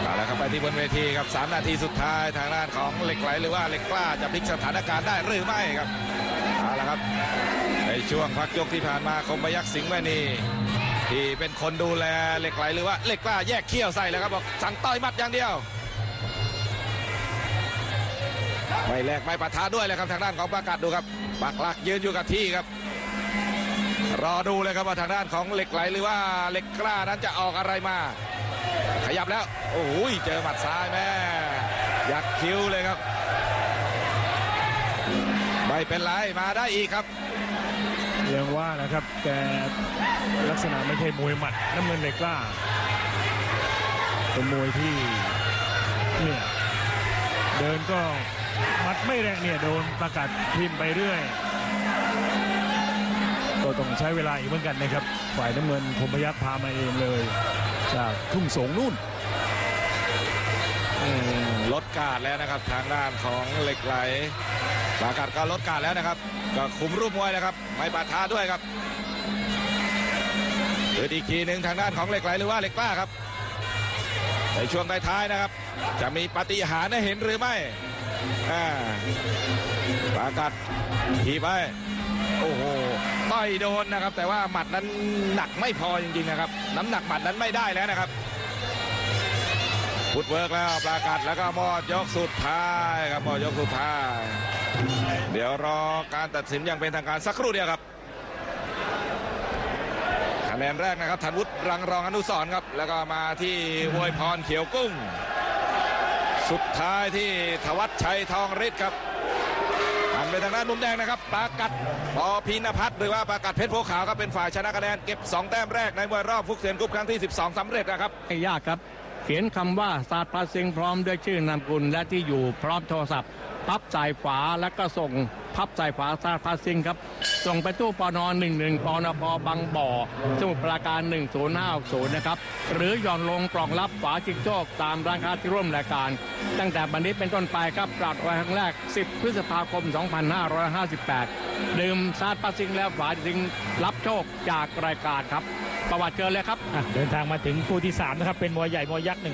เอาละครับไปที่บนเวทีครับ3นาทีสุดท้ายทางด้านของเหล็กไหลหรือว่าเหล็กกล้าจะพลิกสถานการณ์ได้หรือไม่ครับเอาละครับในช่วงพักยกที่ผ่านมาคมพยัคฆ์สิงห์มณีที่เป็นคนดูแลเหล็กไหลหรือว่าเหล็กกล้าแยกเขี้ยวใส่แล้วครับบอกสั่งต่อยมัดอย่างเดียวไม่แลกไม่ปะทะด้วยเลยครับทางด้านของปากกัดดูครับปักหลักยืนอยู่กับที่ครับรอดูเลยครับว่าทางด้านของเหล็กไหลหรือว่าเหล็กกล้านั้นจะออกอะไรมาขยับแล้วโอ้ยเจอหมัดซ้ายแม่ยักคิ้วเลยครับไม่เป็นไรมาได้อีกครับยังว่านะครับแกลักษณะไม่ใช่มวยหมัดน้ำเงินเหล็กกล้าเป็นมวยที่เนี่ยเดินก็มัดไม่แรงเนี่ยโดนประกาศพิมพ์ไปเรื่อยก็ต้องใช้เวลาอีกเหมือนกันนะครับฝ่ายน้ำเงินคมพยัคฆ์พามาเองเลยจากทุ่งสงนู่นลดการ์ดแล้วนะครับทางด้านของเหล็กไหลประกาศก็ลดการ์ดแล้วนะครับก็คุมรูปมวยนะครับไม่ปะทะด้วยครับเดือดอีกทีหนึ่งทางด้านของเหล็กไหลหรือว่าเหล็กกล้าครับในช่วงท้ายๆนะครับจะมีปาฏิหาริย์ได้เห็นหรือไม่ปากัดทีไปโอ้โหต่อยโดนนะครับแต่ว่าหมัดนั้นหนักไม่พอจริงๆนะครับน้ำหนักหมัดนั้นไม่ได้แล้วนะครับพุทเวิร์กแล้วปากัดแล้วก็มอยกสุดท้ายครับมอยกสุดท้ายเดี๋ยวรอการตัดสินอย่างเป็นทางการสักครู่เดียวครับคะแนนแรกนะครับธันวุฒิรังรองอนุสรณ์ครับแล้วก็มาที่อวยพรเขียวกุ้งสุดท้ายที่ธวัชชัยทองฤทธิ์ครับหันไปทางด้านมุมแดงนะครับปากัดปอพินภัทรหรือว่าปากัดเพชรโพขาวครับเป็นฝ่ายชนะคะแนนเก็บ2แต้มแรกในมวยรอบฟุกเซียนกุ๊ปครั้งที่12สำเร็จนะครับไม่ยากครับเขียนคำว่าศาสตร์พาสิงพร้อมด้วยชื่อนามกุลและที่อยู่พร้อมโทรศัพท์พับสายขวาแล้วก็ส่งพับสายขวาศาสตร์พาสิงครับส่งไปตู้ปน11ปนพบางบ่อสมุทรปราการ10560นะครับหรือหย่อนลงกล่องรับฝาชิงโชคตามร้านค้าที่ร่วมรายการตั้งแต่บัดนี้เป็นต้นไปครับปรับวันครั้งแรก10พฤษภาคม2558ดื่มศาสตร์พาสิงแล้วฝาสิงรับโชคจากรายการครับประวัติเกินเลยครับเดินทางมาถึงคู่ที่3นะครับเป็นมวยใหญ่มวยยักษ์155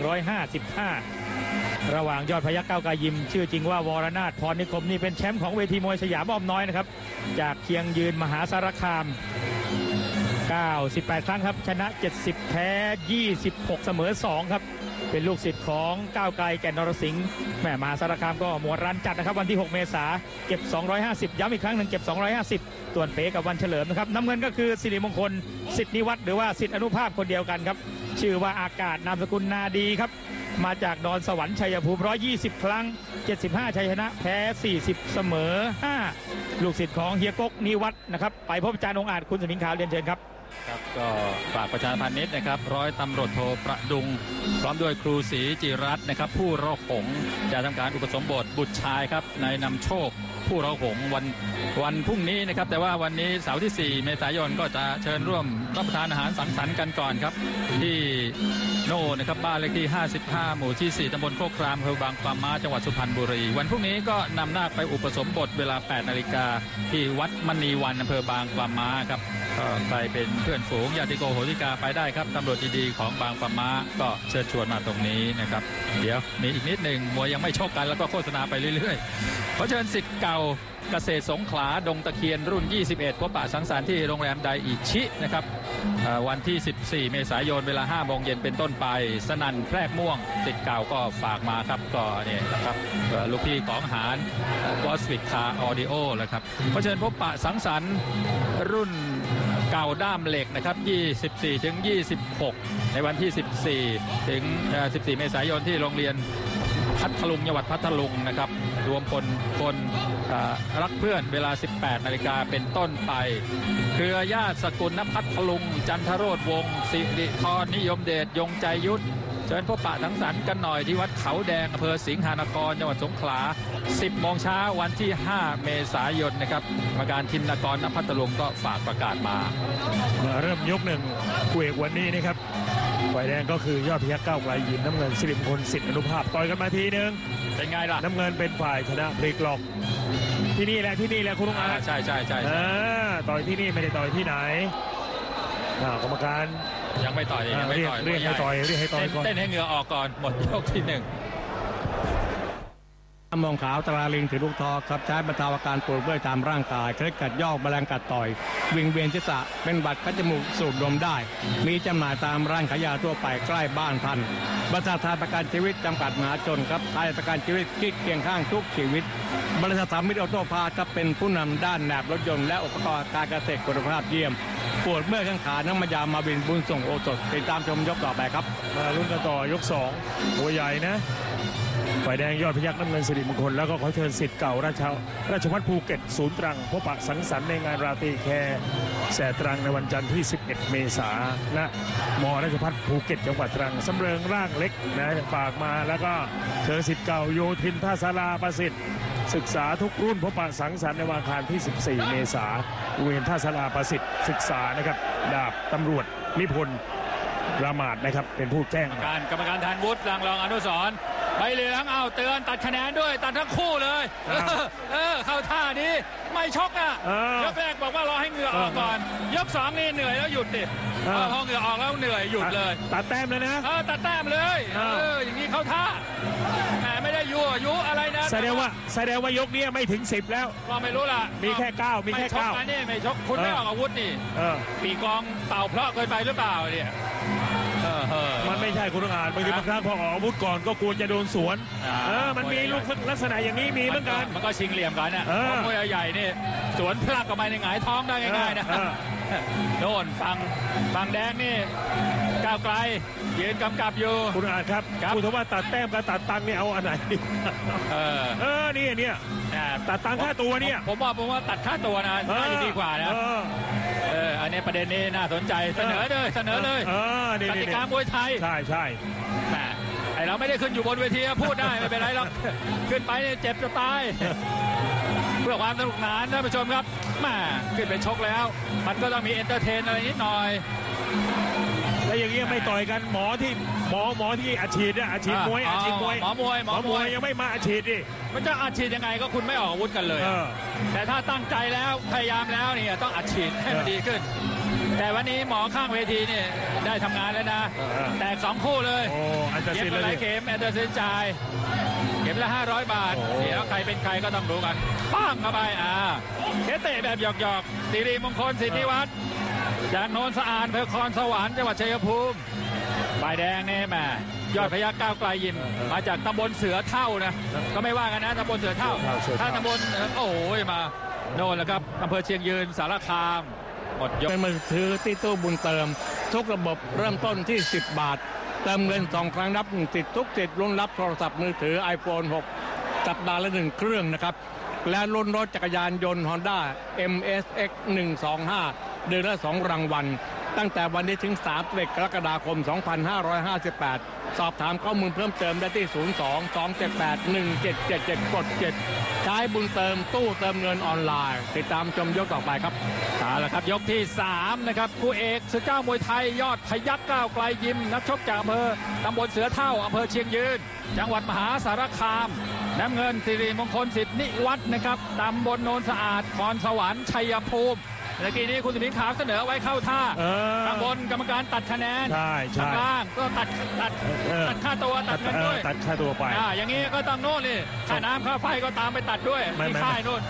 ระหว่างยอดพยัคฆ์ก้าวกายิมชื่อจริงว่าวรนาถพรนิคมนี่เป็นแชมป์ของเวทีมวยสยามอ้อมน้อยนะครับจากเคียงยืนมหาสารคาม98ครั้งครับชนะ70แพ้26เสมอ2ครับเป็นลูกศิษย์ของก้าวไกลแก่นนรสิงห์แม่มหาสารคามก็มวยรันจัดนะครับวันที่6เมษายนเก็บ250ย้ำอีกครั้งหนึ่งเก็บ250ต่วนเป๊กับวันเฉลิมนะครับน้ำเงินก็คือสิริมงคลสิทธินิวัฒน์หรือว่าสิทธิอนุภาพคนเดียวกันครับชื่อว่าอากาศนามสกุลนาดีครับมาจากดอนสวรรค์ชัยภูมิ120ครั้ง75ชัยชนะแพ้40เสมอ5ลูกศิษย์ของเฮียก๊กนิวัฒน์นะครับไปพบอาจารย์องค์อาจคุณสมิงขาวเรียนเชิญครับครับก็ฝากประชาพันธ์นิดนะครับร้อยตำรวจโทประดุงพร้อมด้วยครูศรีจิรัตน์นะครับผู้รอหงจะทำการอุปสมบทบุตรชายครับในนำโชคผู้รอหงวันพรุ่งนี้นะครับแต่ว่าวันนี้เสาร์ที่4เมษายนก็จะเชิญร่วมรับประทานอาหารสังสรรค์กันก่อนครับที่โน่นะครับบ้านเลขที่55หมู่ที่4ตำบลโคกครามอำเภอบางปะม้าจังหวัดสุพรรณบุรีวันพรุ่งนี้ก็นำนาคไปอุปสมบทเวลา 8 นาฬิกาที่วัดมณีวันอำเภอบางปะม้าครับไปเป็นเพื่อนฝูงญาติโกโหติกาไปได้ครับตำรวจดีๆของบางปะม้าก็เชิญชวนมาตรงนี้นะครับเดี๋ยวมีอีกนิดหนึ่งมวยยังไม่ชกกันแล้วก็โฆษณาไปเรื่อยๆขอเชิญศิษย์เก่าเกษตรสงขลาดงตะเคียนรุ่น21พบปะสังสรรค์ที่โรงแรมไดอิชินะครับวันที่14เมษายนเวลา 5 โมงเย็นเป็นต้นไปสนันแพรกม่วงติดเก่าก็ฝากมาครับก็เนี่ยนะครับลูกพี่ของหารบอสวิกคาออดิโอแล้วครับขอเชิญพบปะสังสรรค์รุ่นเก่าด้ามเหล็กนะครับ24ถึง26ในวันที่14ถึง14เมษายนที่โรงเรียนพัทลุงจังหวัดพัทลุงนะครับรวมคนรักเพื่อนเวลา 18 นาฬิกาเป็นต้นไปเครือญาติสกุลนภัทรลุงจันทโรธวงศ์สิริธรนิยมเดชยงใจยุทธเชิญพบปะสังสรรค์กันหน่อยที่วัดเขาแดงอำเภอสิงหนครจังหวัดสงขลา 10 โมงเช้าวันที่ 5 เมษายนนะครับประการทิมนครนภัทรลุงก็ฝากประกาศมาเริ่มยกหนึ่งคู่เอกวันนี้นะครับฝ่ายแดงก็คือยอดพยัคฆ์ก้าวไกลยิมน้ำเงินสิริมงคลสิทธิอนุภาพต่อยกันมาทีนึงเป็นไงล่ะน้ำเงินเป็นฝ่ายชนะพลิกล็อกที่นี่แหละคุณลุงอาใช่ต่อยที่นี่ไม่ได้ต่อยที่ไหนกรรมการ ยังไม่ต่อยยังไม่ต่อยเรียกให้ต่อยเรียกให้ต่อยก่อนเต้นให้เหงื่อออกก่อนหมดยกที่หนึ่งมองขาวตราลิงถือลูกทอครับใช้บรรเทาอาการปวดเมื่อยตามร่างกายเคล็ดกัดยอกแมลงกัดต่อยวิงเวียนศีรษะเป็นบัตรคัดจมูกสูบดมได้มีจำหน่ายตามร้านขายยาทั่วไปใกล้บ้านท่านบริษัทไทยประกันชีวิตจำกัดมหาชนครับไทยประกันชีวิตคิดเคียงข้างทุกชีวิตบริษัทสามมิตรออโต้พาร์ทเป็นผู้นำด้านแหนบรถยนต์และอุปกรณ์การเกษตรคุณภาพเยี่ยมปวดเมื่อยข้างขาน้ำมายามาบินบุญส่งโอสถติดตามชมยกต่อไปครับมาลุ้นกันต่อยก2ตัวใหญ่นะฝ่ายแดงยอดพยัคฆ์น้ำเงินสิริมงคลแล้วก็ขอเชิญศิษย์เก่าราชวัฒน์ภูเก็ตศูนย์ตรังพบปะสังสรรค์ในงานราตรีแคร์แสตรังในวันจันทร์ที่11 เมษายนนะมอราชภัฏภูเก็ตจังหวัดตรังสำเริงร่างเล็กนะฝากมาแล้วก็เชิญศิษย์เก่าโยธินท่าศาลาประสิทธิ์ศึกษาทุกรุ่นพบปะสังสรรค์ในวันอังคารที่14 เมษายนเวียนท่าศาลาประสิทธิ์ศึกษานะครับดาบตำรวจนิพนธ์รามาดนะครับเป็นผู้แจ้งกรรมการธารวุฒิรังรองอนุสรณ์ใบเหลืองเอาเตือนตัดคะแนนด้วยตัดทั้งคู่เลยเข้าท่านี้ไม่ช็อกอ่ะยกแรกบอกว่ารอให้เหงื่อออกก่อนยก2นี่เหนื่อยแล้วหยุดดิพอเหงื่อออกแล้วเหนื่อยหยุดเลยตัดแต้มเลยนะตัดแต้มเลยอย่างนี้เข้าท่าแต่ไม่ได้ยั่วอะไรนะแสดงว่ายกนี้ไม่ถึง10แล้วก็ไม่รู้ล่ะมีแค่9มีแค่9ไม่ช็อกคุณไม่ออกอาวุธนี่ปีกองเป่าเพลาะเกินไปหรือเปล่าเนี่ยมันไม่ใช่คุณต้องอ่านบางทีบางครั้งพอออกอาวุธก่อนก็กลัวจะโดนสวนมันมีลูกลักษณะอย่างนี้มีเหมือนกันมันก็ชิงเหลี่ยมกันนะมวยใหญ่นี่สวนพลักกับไปในหงายท้องได้ง่ายๆนะโดนฟังแดงนี่ก้าวไกลยืนกำกับอยู่คุณอ่านครับคุณว่าตัดแต้มกับตัดตังนี่เอาอันไหนดินี่เนี่ยตัดตังค่าตัวเนี่ยผมว่าตัดค่าตัวนะน่าจะดีกว่านะอันนี้ประเด็นนี้น่าสนใจเสนอเลยกติกามวยไทยใช่ไอเราไม่ได้ขึ้นอยู่บนเวทีพูดได้ไม่เป็นไรหรอกขึ้นไปเจ็บจะตายเพื่อความสนุกสนานท่านผู้ชมครับมาขึ้นไปชกแล้วมันก็ต้องมีเอนเตอร์เทนอะไรนิดหน่อยแล้วอย่างนี้ไม่ต่อยกันหมอที่อาชีพเนี่ยอาชีพมวยอาชีพมวยหมอมวยยังไม่มาอาชีพดิมันจะอาชีพยังไงก็คุณไม่ออกอาวุธกันเลยแต่ถ้าตั้งใจแล้วพยายามแล้วเนี่ยต้องอาชีพให้มันดีขึ้นแต่วันนี้หมอข้างเวทีเนี่ยได้ทำงานแล้วนะแต่2คู่เลยเย็บอะไรเข็มแอนเดอร์เซนจ่ายเข็มละ500 บาทเดี๋ยวใครเป็นใครก็ต้องรู้กันป้างเข้าไปเตะแบบหยอกๆสิริมงคลสิทธิวัฒน์จากโนนสะอาดอำเภอคอนสวรรค์จังหวัดชัยภูมิฝ่ายแดงเนี่ยแม่ยอดพยัคฆ์ก้าวไกลยิมมาจากตำบลเสือเท่านะก็ไม่ว่ากันนะตำบลเสือเท่าถ้าตำบลโอ้ยมาโน่นแล้วครับอำเภอเชียงยืนสารคามหมดยกเป็นมือถือที่ตู้บุญเติมทุกระบบเริ่มต้นที่10 บาทเติมเงิน2 ครั้งรับติดทุกติดรุ่นรับโทรศัพท์มือถือ iPhone 6 สัปดาห์ละ1 เครื่องนะครับและรุ่นรถจักรยานยนต์ Honda MSX 125เดือนละ2 รางวัลตั้งแต่วันนี้ถึง31 กรกฎาคม 2558สอบถามข้อมูลเพิ่มเติมได้ที่02-278-1777 กด 7ใช้บุญเติมตู้เติมเงินออนไลน์ติดตามชมยกต่อไปครับเอาละครับยกที่3นะครับคู่เอกศึกเจ้ามวยไทยยอดพยัคฆ์ก้าวไกลยิมนักชกจากอำเภอตำบลเสือเท่าอำเภอเชียงยืนจังหวัดมหาสารคามน้ำเงินสิริมงคลสิทธินิวัฒน์นะครับตำบลโนนสะอาดคอนสวรรค์ชัยภูมิเมื่อกี้นี้คุณสุนินขาวเสนอไว้เข้าท่าข้างบนกรรมการตัดคะแนนข้างล่างก็ตัดค่าตัวตัดเงินด้วยตัดค่าตัวไปอย่างนี้ก็ต้องโน่นเลยค่าน้ำค่าไฟก็ตามไปตัดด้วยที่ค่ายโน่น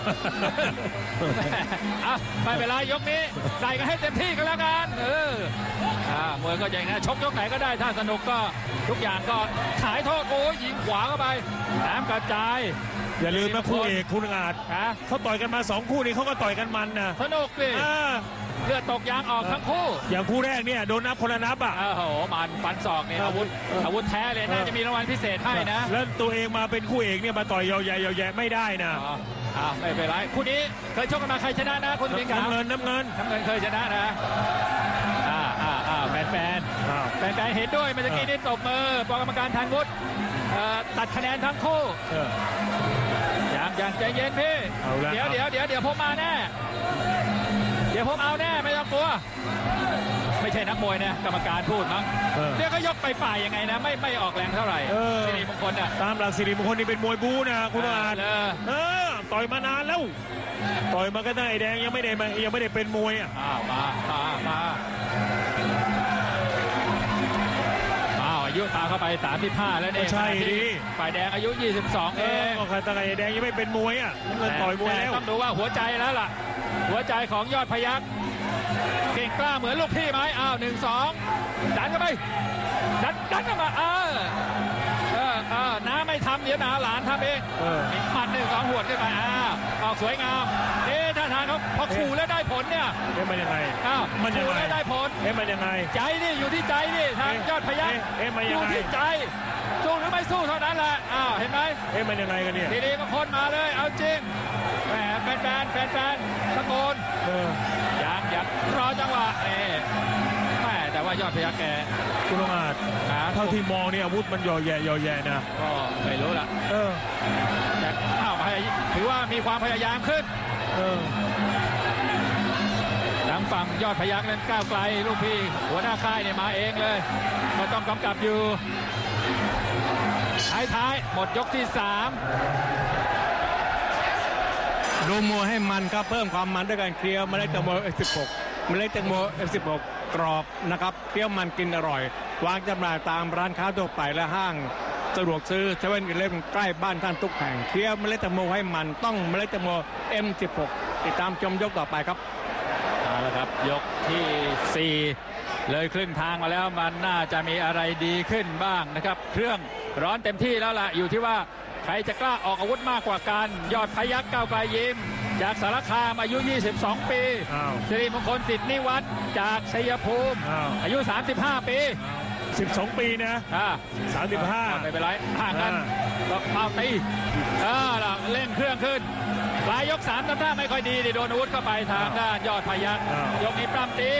ไม่เป็นไรยกนี้ใส่กันให้เต็มที่กันแล้วกันมวยก็อย่างนี้ชกยกไหนก็ได้ถ้าสนุกก็ทุกอย่างก็ขายโทษโอ้ยยิงขวาเข้าไปน้ำกระจายอย่าลืมนะคู่เอกคู่อาจเขาต่อยกันมา2 คู่นี้เขาก็ต่อยกันมันนะสนุกดิเลือดตกยางออกทั้งคู่อย่างคู่แรกเนี่ยโดนนับคนละนับอ่ะโอ้โหมันฟันศอกเนี่ยอาวุธแท้เลยน่าจะมีรางวัลพิเศษให้นะแล้วตัวเองมาเป็นคู่เอกเนี่ยมาต่อยยาวใหญ่ยาวแย่ไม่ได้นะไม่เป็นไรคู่นี้เคยชกกันมาใครชนะนะคนนี้น้ำเงินเคยชนะนะแฟนเห็นด้วยเมื่อกี้นี่ตบมือบอกกรรมการทันวุฒิตัดคะแนนทั้งคู่อย่างใจเย็นพี่เดี๋ยวผมมาแน่เดี๋ยวผมเอาแน่ไม่ต้องกลัวไม่ใช่นักมวยนะกรรมการพูดมั้งเดี๋ยวก็ยกไปฝ่ายยังไงนะไม่ออกแรงเท่าไหร่สิริมงคลน่ะตามหลักสิริมงคลนี่เป็นมวยบู๊นะคุณอาจต่อยมานานแล้วต่อยมาก็ได้แดงยังไม่ได้เป็นมวยอ่ะมา อายุตาเข้าไป35แล้วเองใช่ดีฝ่ายแดงอายุ22เองก็คือตะไคร้แดงยังไม่เป็นมวยอ่ะเงินต่อยมวยแล้วต้องดูว่าหัวใจแล้วล่ะหัวใจของยอดพยัคฆ์เก่งกล้าเหมือนลูกพี่ไหมอ้าว1-2ดันเข้าไปดันเข้ามาน้าไม่ทำเดี๋ยวน้าหลานทำเองมัน1-2หัวขึ้นไปออกสวยงามท่าทางเขาพอขู่แล้วได้ผลเนี่ยมันยังไงมันยังไงได้ผลมันยังไงใจนี่อยู่ที่ใจนี่ทางยอดพยัคฆ์อยู่ที่ใจสู้หรือไม่สู้เท่านั้นแหละเห็นไหมมันยังไงกันเนี่ยดีๆมาคนมาเลยเอาจริงแหมแฟนตะโกนอยากรอจังหวะแต่ว่ายอดพยัคฆ์แกคุณละมาดเท่าที่มองเนี่ยอาวุธมันย่อแย่นะก็ไม่รู้ละแต่อ้าวถือว่ามีความพยายามขึ้นทางฝั่งยอดพยัคฆ์นั้นก้าวไกลลูกพี่หัวหน้าค่ายเนี่ยมาเองเลยก็ต้องกำกับอยู่ท้ายหมดยกที่3ดูมวยให้มันครับเพิ่มความมันด้วยการเคลียร์เมล็ดแตงโม F16 เมล็ดแตงโม F16 กรอบนะครับเปรี้ยวมันกินอร่อยวางจำหน่ายตามร้านค้าทั่วไปและห้างสะดวกซื้อเซเว่นอีเลฟเว่นใกล้บ้านท่านทุกแห่งเคี้ยวเมล็ดแตงโมให้มันต้องเมล็ดแตงโม M16 ติดตามชมยกต่อไปครับเอาละครับยกที่4เลยครึ่งทางมาแล้วมันน่าจะมีอะไรดีขึ้นบ้างนะครับเครื่องร้อนเต็มที่แล้วล่ะอยู่ที่ว่าใครจะกล้าออกอาวุธมากกว่ากันยอดพยัคฆ์ก้าวไกลยิ้มจากสารคามอายุ22ปีสิริมงคลสิทธินิวัฒน์จากชัยภูมิอายุ35ปี12ปีนะ35ไม่เป็นไรห่างกันเอาตีเล่นเครื่องขึ้นปลายยก3ทำท่าไม่ค่อยดีโดนอาวุธเข้าไปทางด้านยอดพยัคฆ์ยกนี้ปล้ำตี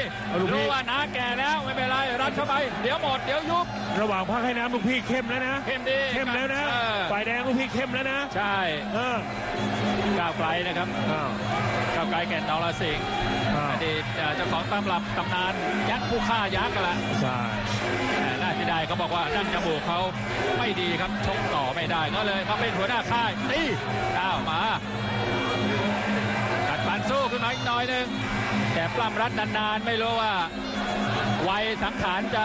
รู้ว่าน้าแก่แล้วไม่เป็นไรรัดเข้าไปเดี๋ยวหมดเดี๋ยวยุบระหว่างพักให้น้ำลูกพี่เข้มแล้วนะเข้มดีเข้มแล้วนะฝ่ายแดงลูกพี่เข้มแล้วนะใช่ก้าวไกลนะครับก้าวไกลแก่นนอรสิงห์อดีตเจ้าของตำรับตำนานยักษ์ผู้ฆ่ายักษ์กันละใช่น่าเสียดายเขาบอกว่าดั้งจมูกเขาไม่ดีครับชกต่อไม่ได้ก็เลยเขาเป็นหัวหน้าค่ายตีก้าวมากัดฟันสู้ขึ้นมาอีกหน่อยหนึ่งแต่ปล้ำรัดนานๆไม่รู้ว่าวัยสังขารจะ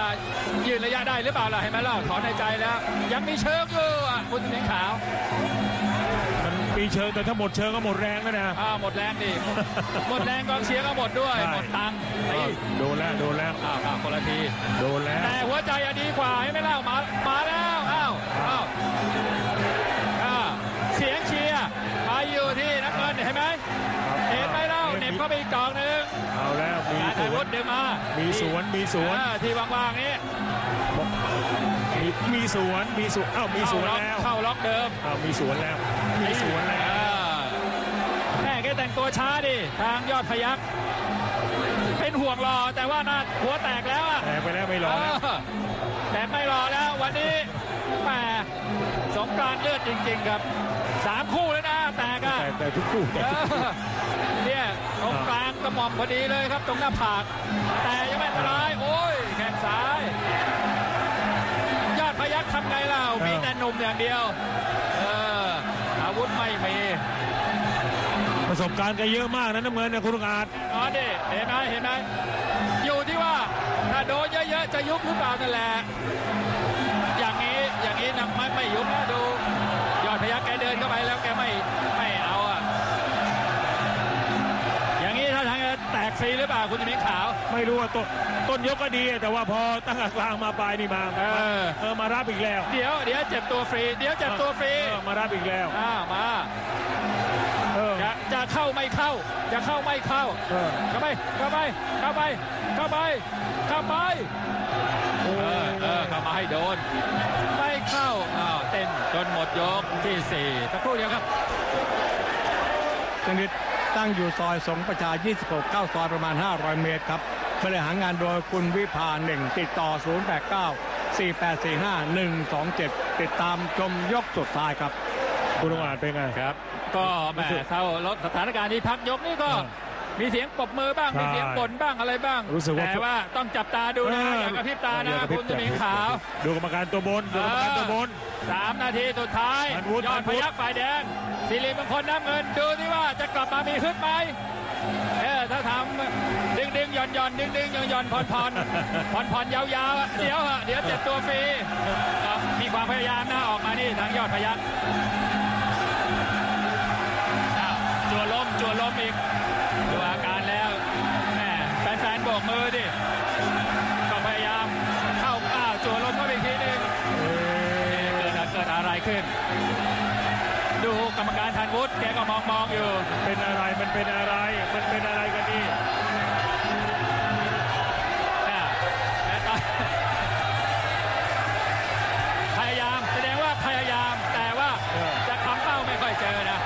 ยืนระยะได้หรือเปล่าล่ะเห็นไหมล่ะถอนในใจแล้วยังมีเชิงอยู่คุณสิงห์ขาวปีเชิงแต่ถ้าหมดเชิงก็หมดแรงแล้วนะหมดแรงดิหมดแรงกองเชียร์ก็หมดด้วยหมดตังค์โดนแล้วคนละทีโดนแล้วแต่หัวใจดีกว่าไม่เล่ามาแล้วอ้าวเสียงเชียร์มาอยู่ที่นักเงินเห็นไหมเห็นไหมเล่าเน็บเข้าไปอีกกองนึงเอาแล้วมีสวนเดินมามีสวนที่ว่างๆนี้มีสวนมีสวนแล้วเข้าล็อกเดิมมีสวนแล้วแม่แกแต่งตัวช้าดิทางยอดพยัคฆ์เป็นห่วงรอแต่ว่าน่าหัวแตกแล้วแตกไปแล้วไม่รอแล้วแต่ไม่รอแล้ววันนี้แหมสงกรานต์เลือดจริงๆครับ3คู่แล้วนะแต่ทุกคู่เนี่ยตรงกลางกระหม่อมพอดีเลยครับตรงหน้าผากแต่ยังไม่ทลายโอ้ยแขนซ้ายพยัคฆ์ทำไงเรามีแต่หนุ่มอย่างเดียวอาวุธไม่มีประสบการณ์ก็เยอะมากนะน้ำเงินนะคุณลุงอาจอ๋อดิเห็นไหมอยู่ที่ว่าถ้าโดนเยอะๆจะยุบหรือเปล่านั่นแหละอย่างนี้นักไม่ยุบนะดูยอดพยัคฆ์แกเดินเข้าไปแล้วแกไม่เอาอย่างนี้ถ้าทางแตกซีหรือเปล่าคุณจะมีขาวไม่รู้ว่าต้นยกก็ดีแต่ว่าพอตั้งกลางมาปลายนี่มามารับอีกแล้วเดี๋ยวเจ็บตัวฟรีมารับอีกแล้วมาจะเข้าไม่เข้าเข้าไปเข้ามาให้โดนไม่เข้าเต็มจนหมดยกที่4สักครู่เดียวครับจังหวัดตั้งอยู่ซอยสงประชา26เข้าซอยประมาณ500เมตรครับบริหารงานโดยคุณวิภา1ติดต่อ089-4845-127ติดตามชมยกสุดท้ายครับคุณลุงอาจเป็นไงครับก็แหมเข้าลดสถานการณ์ที่พักยกนี่ก็มีเสียงปรบมือบ้างมีเสียงบ่นบ้างอะไรบ้างแต่ว่าต้องจับตาดูนะอย่ากระพริบตานะคุณจะมีขาวดูกรรมการตัวบน3นาทีสุดท้ายยอดพยัคฆ์ฝ่ายแดงสิริมงคลน้ำเงินดูที่ว่าจะกลับมามีฮึดไหม ถ้าทำดึงๆหย่อนๆดึงๆหย่อนๆผ่อนๆยาวๆเดี๋ยวเจ็บตัวฟรีมีความพยายามนะออกมานี่ทางยอดพยัคฆ์จั่วล้มอีกดูอาการแล้วแฟนๆโบกมือดิก็พยายามเข้าจั่วล้มเข้าอีกทีนึงเกิดอะไรขึ้นดูกรรมการธนวุฒิแกก็มองอยู่เป็นอะไรมันเป็นอะไรกันนี่พยายามแสดงว่าพยายามแต่ว่าจะคำเป้าไม่ค่อยเจอนะ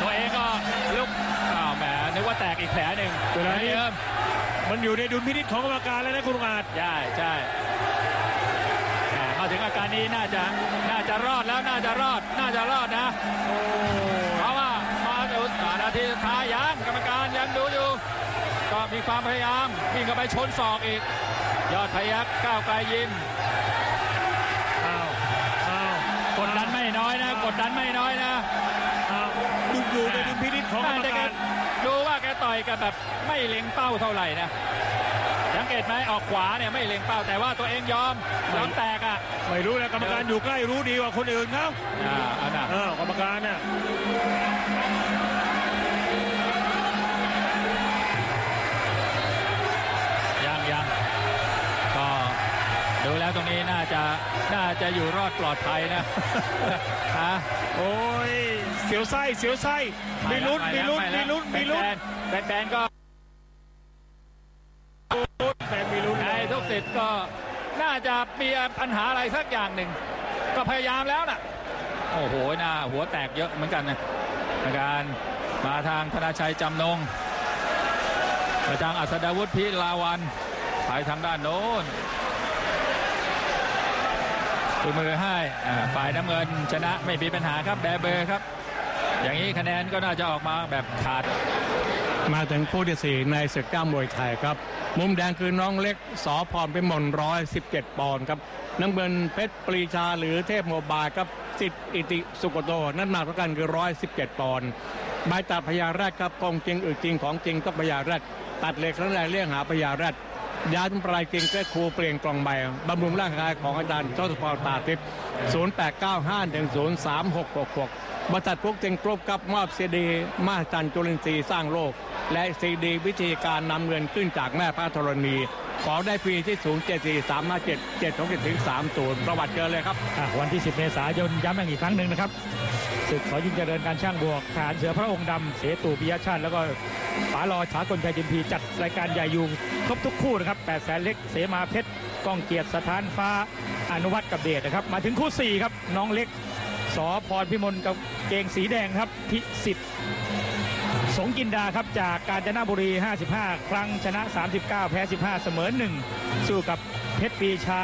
ตัวเองก็ลุกแหมนึกว่าแตกอีกแผลหนึ่งตัวนี้มันอยู่ในดุลพินิจของกรรมการแล้วนะคุณอาจใช่ถึงอาการนี้น่าจะรอดแล้วน่าจะรอดนะเพราะว่ามาดูนาทีสุดท้ายยังกรรมการยังดูอยู่ก็มีความพยายามวิ่งเข้าไปชนศอกอีกยอดพยัคฆ์ก้าวไกลยิมกดดันไม่น้อยนะดูในดุลพินิจของกรรมการดูว่าแกต่อยกันแบบไม่เล็งเป้าเท่าไหร่นะสังเกตไหมออกขวาเนี่ยไม่เล็งเป้าแต่ว่าตัวเองยอมแตกอ่ะไม่รู้นะกรรมการอยู่ใกล้รู้ดีกว่าคนอื่นครับกรรมการน่ะยังก็ดูแล้วตรงนี้น่าจะอยู่รอดปลอดภัยนะโอ้ยเสียวไส้มีลุ้นแฟนก็ทุกสิทธิ์ก็น่าจะมีปัญหาอะไรสักอย่างหนึ่งก็พยายามแล้วนะโอ้โหนะหัวแตกเยอะเหมือนกันนะอาการมาทางธนาชัยจำนงมาทางอัศดาวุฒิพิลาวันไปทางด้านโน้นตีมือให้ฝ่ายน้ำเงินชนะไม่มีปัญหาครับแบเบอร์ครับอย่างนี้คะแนนก็น่าจะออกมาแบบขาดมาถึงคู่ที่สี่ในศึกก้ามวยไทยครับมุมแดงคือน้องเล็กสอพรพิมล117ปอนด์ครับน้ำเงินเพชรปรีชาหรือเทพโมบายครับสิทธิ์อิติสุโกโตนั่นหนักกันคือ117ปอนด์ใบตัดพญาแรดครับกองจริงอึดจริงของจริงต้องพญาแรดตัดเหล็กทั้งหลายเลี่ยงหาพญาแรดยาทุนปลายจริงเกล็ดครูเปลี่ยนกล่องใบบำรุงร่างกายของอาจารย์โชติพรตาทิพย์0895103666บริษัทพวกจริงกรุ๊ปกับมอบซีดีมาจันจุลินทรีย์สร้างโลกและซีดีวิธีการนำเงินขึ้นจากแม่พระธรณีขอได้ฟรีที่074357727-30ประวัติเกินเลยครับวันที่10เมษายนย้ำอีกครั้งหนึ่งนะครับศึกสอยิ่งเจริญการช่างบวกฐานเสือพระองค์ดำเสตูปิยชาติแล้วก็ป๋ารอฉากลไทยจินพีจัดรายการใหญ่ยูงครบทุกคู่นะครับ8แสนเล็กเสมาเพชรก้องเกียรติสถานฟ้าอนุวัตกับเดชนะครับมาถึงคู่4ครับน้องเล็กสอพรพิมลกับเกงสีแดงครับพิสิทธิ์สงกินดาครับจากกาญจนบุรี55ครั้งชนะ39แพ้15เสมอ1สู้กับเพชรปีชา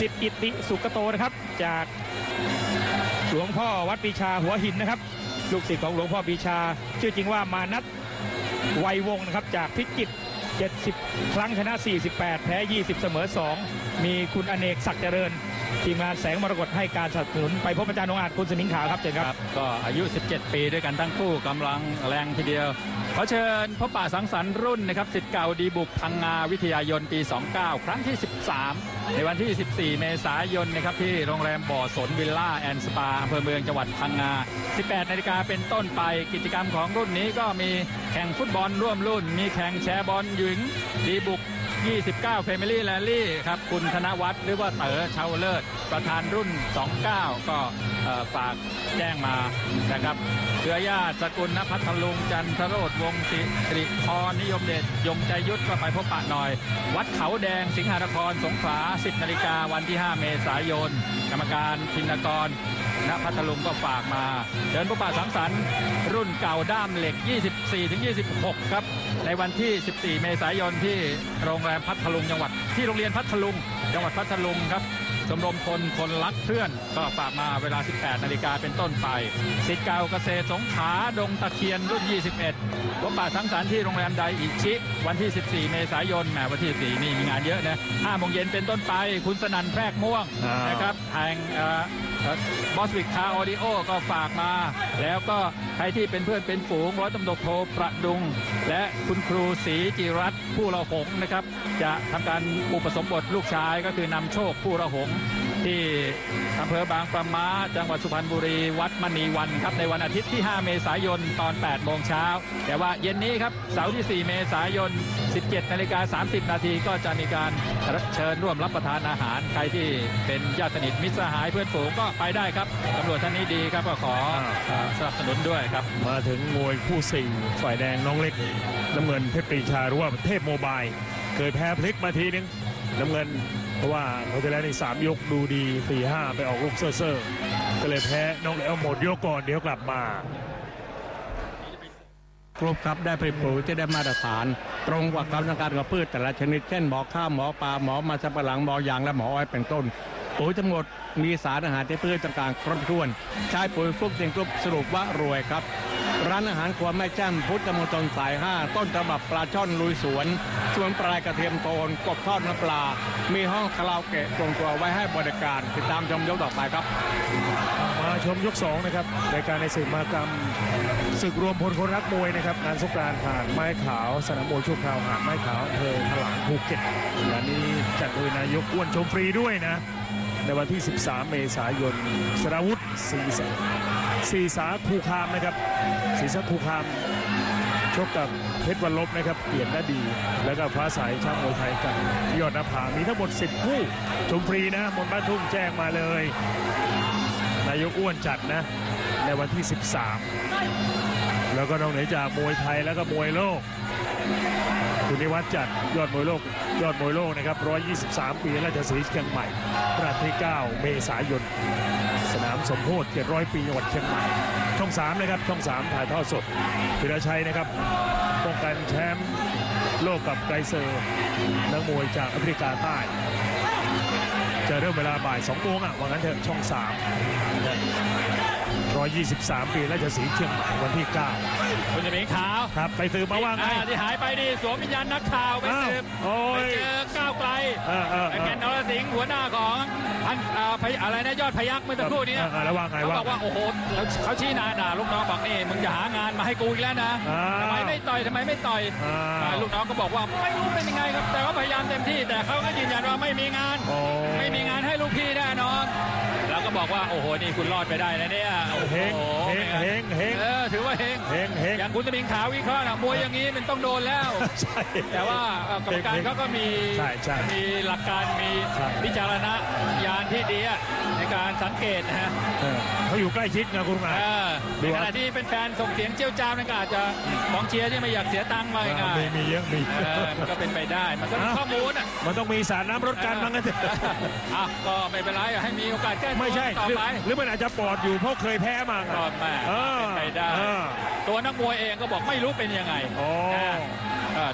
สิทธิ์อิติสุกโตนะครับจากหลวงพ่อวัดปีชาหัวหินนะครับลูกศิษย์ของหลวงพ่อปีชาชื่อจริงว่ามานัทวัยวงศ์นะครับจากพิจิตร70ครั้งชนะ48แพ้20เสมอ2มีคุณอเนกศักดิ์เจริญทีมงานแสงมรกตให้การสนับสนุนไปพบอาจารย์นงอาจคุณสมิงขาวครับเชิญครับก็อายุ17ปีด้วยกันทั้งคู่กำลังแรงทีเดียวขอเชิญพบปะสังสรรค์รุ่นนะครับศิษย์เก่าดีบุกพังงาวิทยายนปี29ครั้งที่13ในวันที่14เมษายนนะครับที่โรงแรมบ่อสนวิลล่าแอนด์สปาอำเภอเมืองจังหวัดพังงา 18 นาฬิกาเป็นต้นไปกิจกรรมของรุ่นนี้ก็มีแข่งฟุตบอลร่วมรุ่นมีแข่งแชร์บอลหญิงดีบุก29 Family Rally ครับคุณธนวัฒน์หรือว่าเต๋อชาวเลิศประธานรุ่น29ก็ฝากแจ้งมานะครับเครือญาติสกุลณพัทลุงจันทโรจน์วงศ์สิริพรนิยมเดชยงใจยุทธก็ไปพบปะหน่อยวัดเขาแดงสิงหนครสงขลา 10 นาฬิกาวันที่5เมษายนกรรมการธินกรณพัทลุงก็ฝากมาเดินพบปะสังสรรค์รุ่นเก่าด้ามเหล็ก 24-26 ครับในวันที่14เมษายนที่โรงแรมพัทลุงจังหวัดที่โรงเรียนพัทลุงจังหวัดพัทลุงครับชมรมคนรักเพื่อนก็ฝากมาเวลา 18 นาฬิกาเป็นต้นไปศิษย์เก่าเกษตรสงขลาดงตะเคียนรุ่น 21 พบปะสังสรรค์ที่โรงแรมไดอิชิวันที่14เมษายนแหมวันที่4นี่มีงานเยอะนะ 5 โมงเย็นเป็นต้นไปคุณสนั่นแพรกม่วงนะครับแห่ง บอสวิกคาออดิโอก็ฝากมาแล้วก็ใครที่เป็นเพื่อนเป็นฝูงร้อยตำรวจโทประดุงและคุณครูศรีจิรัตน์ผู้ละหงนะครับจะทำการอุปสมบทลูกชายก็คือนำโชคผู้ละหงที่อำเภอบางปะม้าจังหวัดสุพรรณบุรีวัดมณีวันครับในวันอาทิตย์ที่5เมษายนตอน8โมงเช้าแต่ว่าเย็นนี้ครับเสาร์ที่4เมษายน 17:30 นาทีก็จะมีการเชิญร่วมรับประทานอาหารใครที่เป็นญาติสนิทมิตรสหายเพื่อนฝูงก็ไปได้ครับตำรวจท่านนี้ดีครับก็ขอสนับสนุนด้วยครับมาถึงมวยคู่สิ่งฝ่ายแดงน้องเล็กน้ำเงินเพชรปรีชาหรือว่าเทพโมบายเคยแพ้พลิกมาทีนึงน้ำเงินเพราะว่าเขาจะแล้วใน3ยกดูดี 4-5 ไปออกลูกเซ่อๆก็เลยแพ้น้องเล็กหมดยกก่อนเดี๋ยวกลับมากรุ๊ปครับได้ผลิตปุ๋ยที่ได้มาตรฐานตรงกับความต้องการของพืชแต่ละชนิดเช่นหมอข้าวหมอปลาหมอมันสำปะหลังหมอยางและหมออ้อยเป็นต้นปุ๋ยทั้งหมดมีสารอาหารที่พืชต่างๆครบถ้วนใช้ปุ๋ยฟุกเสียงกรุ๊ปสรุปว่ารวยครับร้านอาหารครัวแม่แจ่มพุทธมณฑลสาย5ต้นตำรับปลาช่อนลุยสวนสวนปลายกระเทียมโตนกบทอดน้ำปลามีห้องคาราโอเกะตรงตัวไว้ให้บริการติดตามชมยกต่อไปครับมาชมยก2นะครับรายการในศึกมหกรรมศึกรวมพลคนรักมวยนะครับงานสงกรานต์ผ่านไม้ขาวสนามมวยชั่วคราวหาดไม้ขาวอำเภอถลางภูเก็ตและนี้จัดโดยนายกอ้วนชมฟรีด้วยนะในวันที่13เมษายนสราวุธศรีสาคูคามนะครับศรีสาคูคามชกกับเพชรวันลบนะครับเปลี่ยนได้ดีแล้วก็ฟ้าสายช่างมวยไทยกันยอดนภามีทั้งหมด10คู่ชมฟรีนะมนบ้านทุ่งแจ้งมาเลยนายกอ้วนจัดนะในวันที่13แล้วก็นอกเหนือจากมวยไทยแล้วก็มวยโลกคุณนิวัฒน์จัดยอดมวยโลกนะครับ123ปีราชสีห์เชียงใหม่วันที่9เมษายนสนามสมโภช700ปีจังหวัดเชียงใหม่ช่อง3นะครับช่อง3ถ่ายทอดสดธีรชัยนะครับป้องกันแชมป์โลกกับไกเซอร์นักมวยจากแอฟริกาใต้จะเริ่มเวลาบ่าย2โมงว่างั้นเถอะช่อง3123ปีราชสีห์เชียงใหม่วันที่9คุณจะเป็นข่าวครับไปสืบมาว่าไงที่หายไปดีสวมวิญญาณนักข่าวไปสืบไปเจอก้าวไกลแกนนรสิงห์หัวหน้าของพันอะไรนะยอดพยัคฆ์เมื่อสักครู่นี้แล้วว่าไงเขาบอกว่าโอ้โหเขาชี้หน้าด่าลูกน้องบอกนี่มึงจะหางานมาให้กูอีกแล้วนะทำไมไม่ต่อยลูกน้องก็บอกว่าไม่รู้เป็นยังไงครับแต่ว่าพยายามเต็มที่แต่เขาก็ยืนยันว่าไม่มีงานให้ลูกพี่แน่นอนแล้วก็บอกว่าโอ้โหนี่คุณรอดไปได้นะเนี่ยเฮงถือว่าเฮงอย่างคุณตะมิงขาววิเคราะห์มวยอย่างนี้มันต้องโดนแล้วใช่แต่ว่ากรรมการเขาก็มีหลักการมีวิจารณญาณที่ดีในการสังเกตนะฮะเขาอยู่ใกล้ชิดนะคุณหมายในขณะที่เป็นแฟนส่งเสียงเจียวจ้าวนั่นก็อาจจะมองเชียร์ที่ไม่อยากเสียตังค์มาง่ายมีเยอะมีมันก็เป็นไปได้มันก็ข้อมูลมันต้องมีสารน้ำรถกันบ้างนะก็ไม่เป็นไรให้มีโอกาสแก้ไม่ใช่หรือมันอาจจะปอดอยู่เพราะเคยแพ้มาก่อนมาเป็นไปได้ตัวนักมวยเองก็บอกไม่รู้เป็นยังไง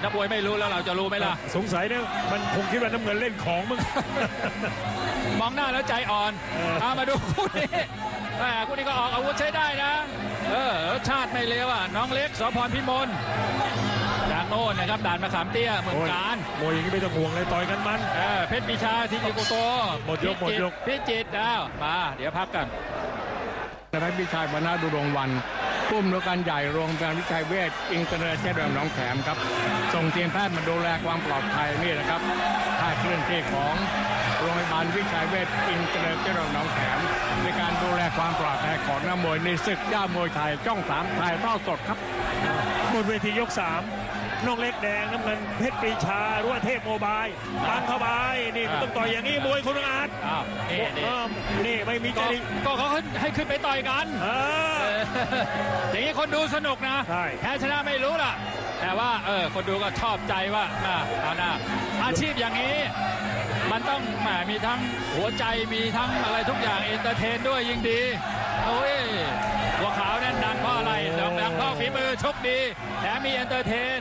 นักมวยไม่รู้แล้วเราจะรู้ไหมล่ะสงสัยเนี่ยมันคงคิดว่าน้ำเงินเล่นของมึงมองหน้าแล้วใจอ่อนมาดูคู่นี้คู่นี้ก็ออกอาวุธใช้ได้นะชาติไม่เลวอ่ะน้องเล็กสพรพิมลจากโน่นนะครับด่านมาขามเตี้ยเหมือนกันมวยอย่างนี้ไม่ต้องห่วงเลยต่อยกันมันเพชรปีชาทีจิโกโตหมดยกพิจิตรแล้วมาเดี๋ยวพักกันนายพิชัยบรรณาดุรงวันผู้อำนวยการใหญ่โรงพยาบาลวิชัยเวชอินเตอร์เนชั่นแนลหนองแขมครับส่งทีมแพทย์มาดูแลความปลอดภัยนี่นะครับท่าเคลื่อนที่ของโรงพยาบาลวิชัยเวชอินเตอร์เนชั่นแนลหนองแขมในการดูแลความปลอดภัยของนักมวยในศึกย่ามวยไทยช่อง3ถ่ายทอดสดครับบนเวทียก3น้องเล็กแดงน้ำเงินเพชรปรีชาหรือว่าเทพโมบายปังเข้าไปนี่ต้องต่อยอย่างนี้มวยคุณอาจนี่ไม่มีจริงก็เขาให้ขึ้นไปต่อยกันอย่างนี้คนดูสนุกนะแพ้ชนะไม่รู้ล่ะแต่ว่าคนดูก็ชอบใจว่าอาชีพอย่างนี้มันต้องมีทั้งหัวใจมีทั้งอะไรทุกอย่างเอนเตอร์เทนด้วยยิ่งดีโอ้ยหัวขาวแน่นดังเพราะอะไรดังเพราะฝีมือชกดีแต่มีเอนเตอร์เทน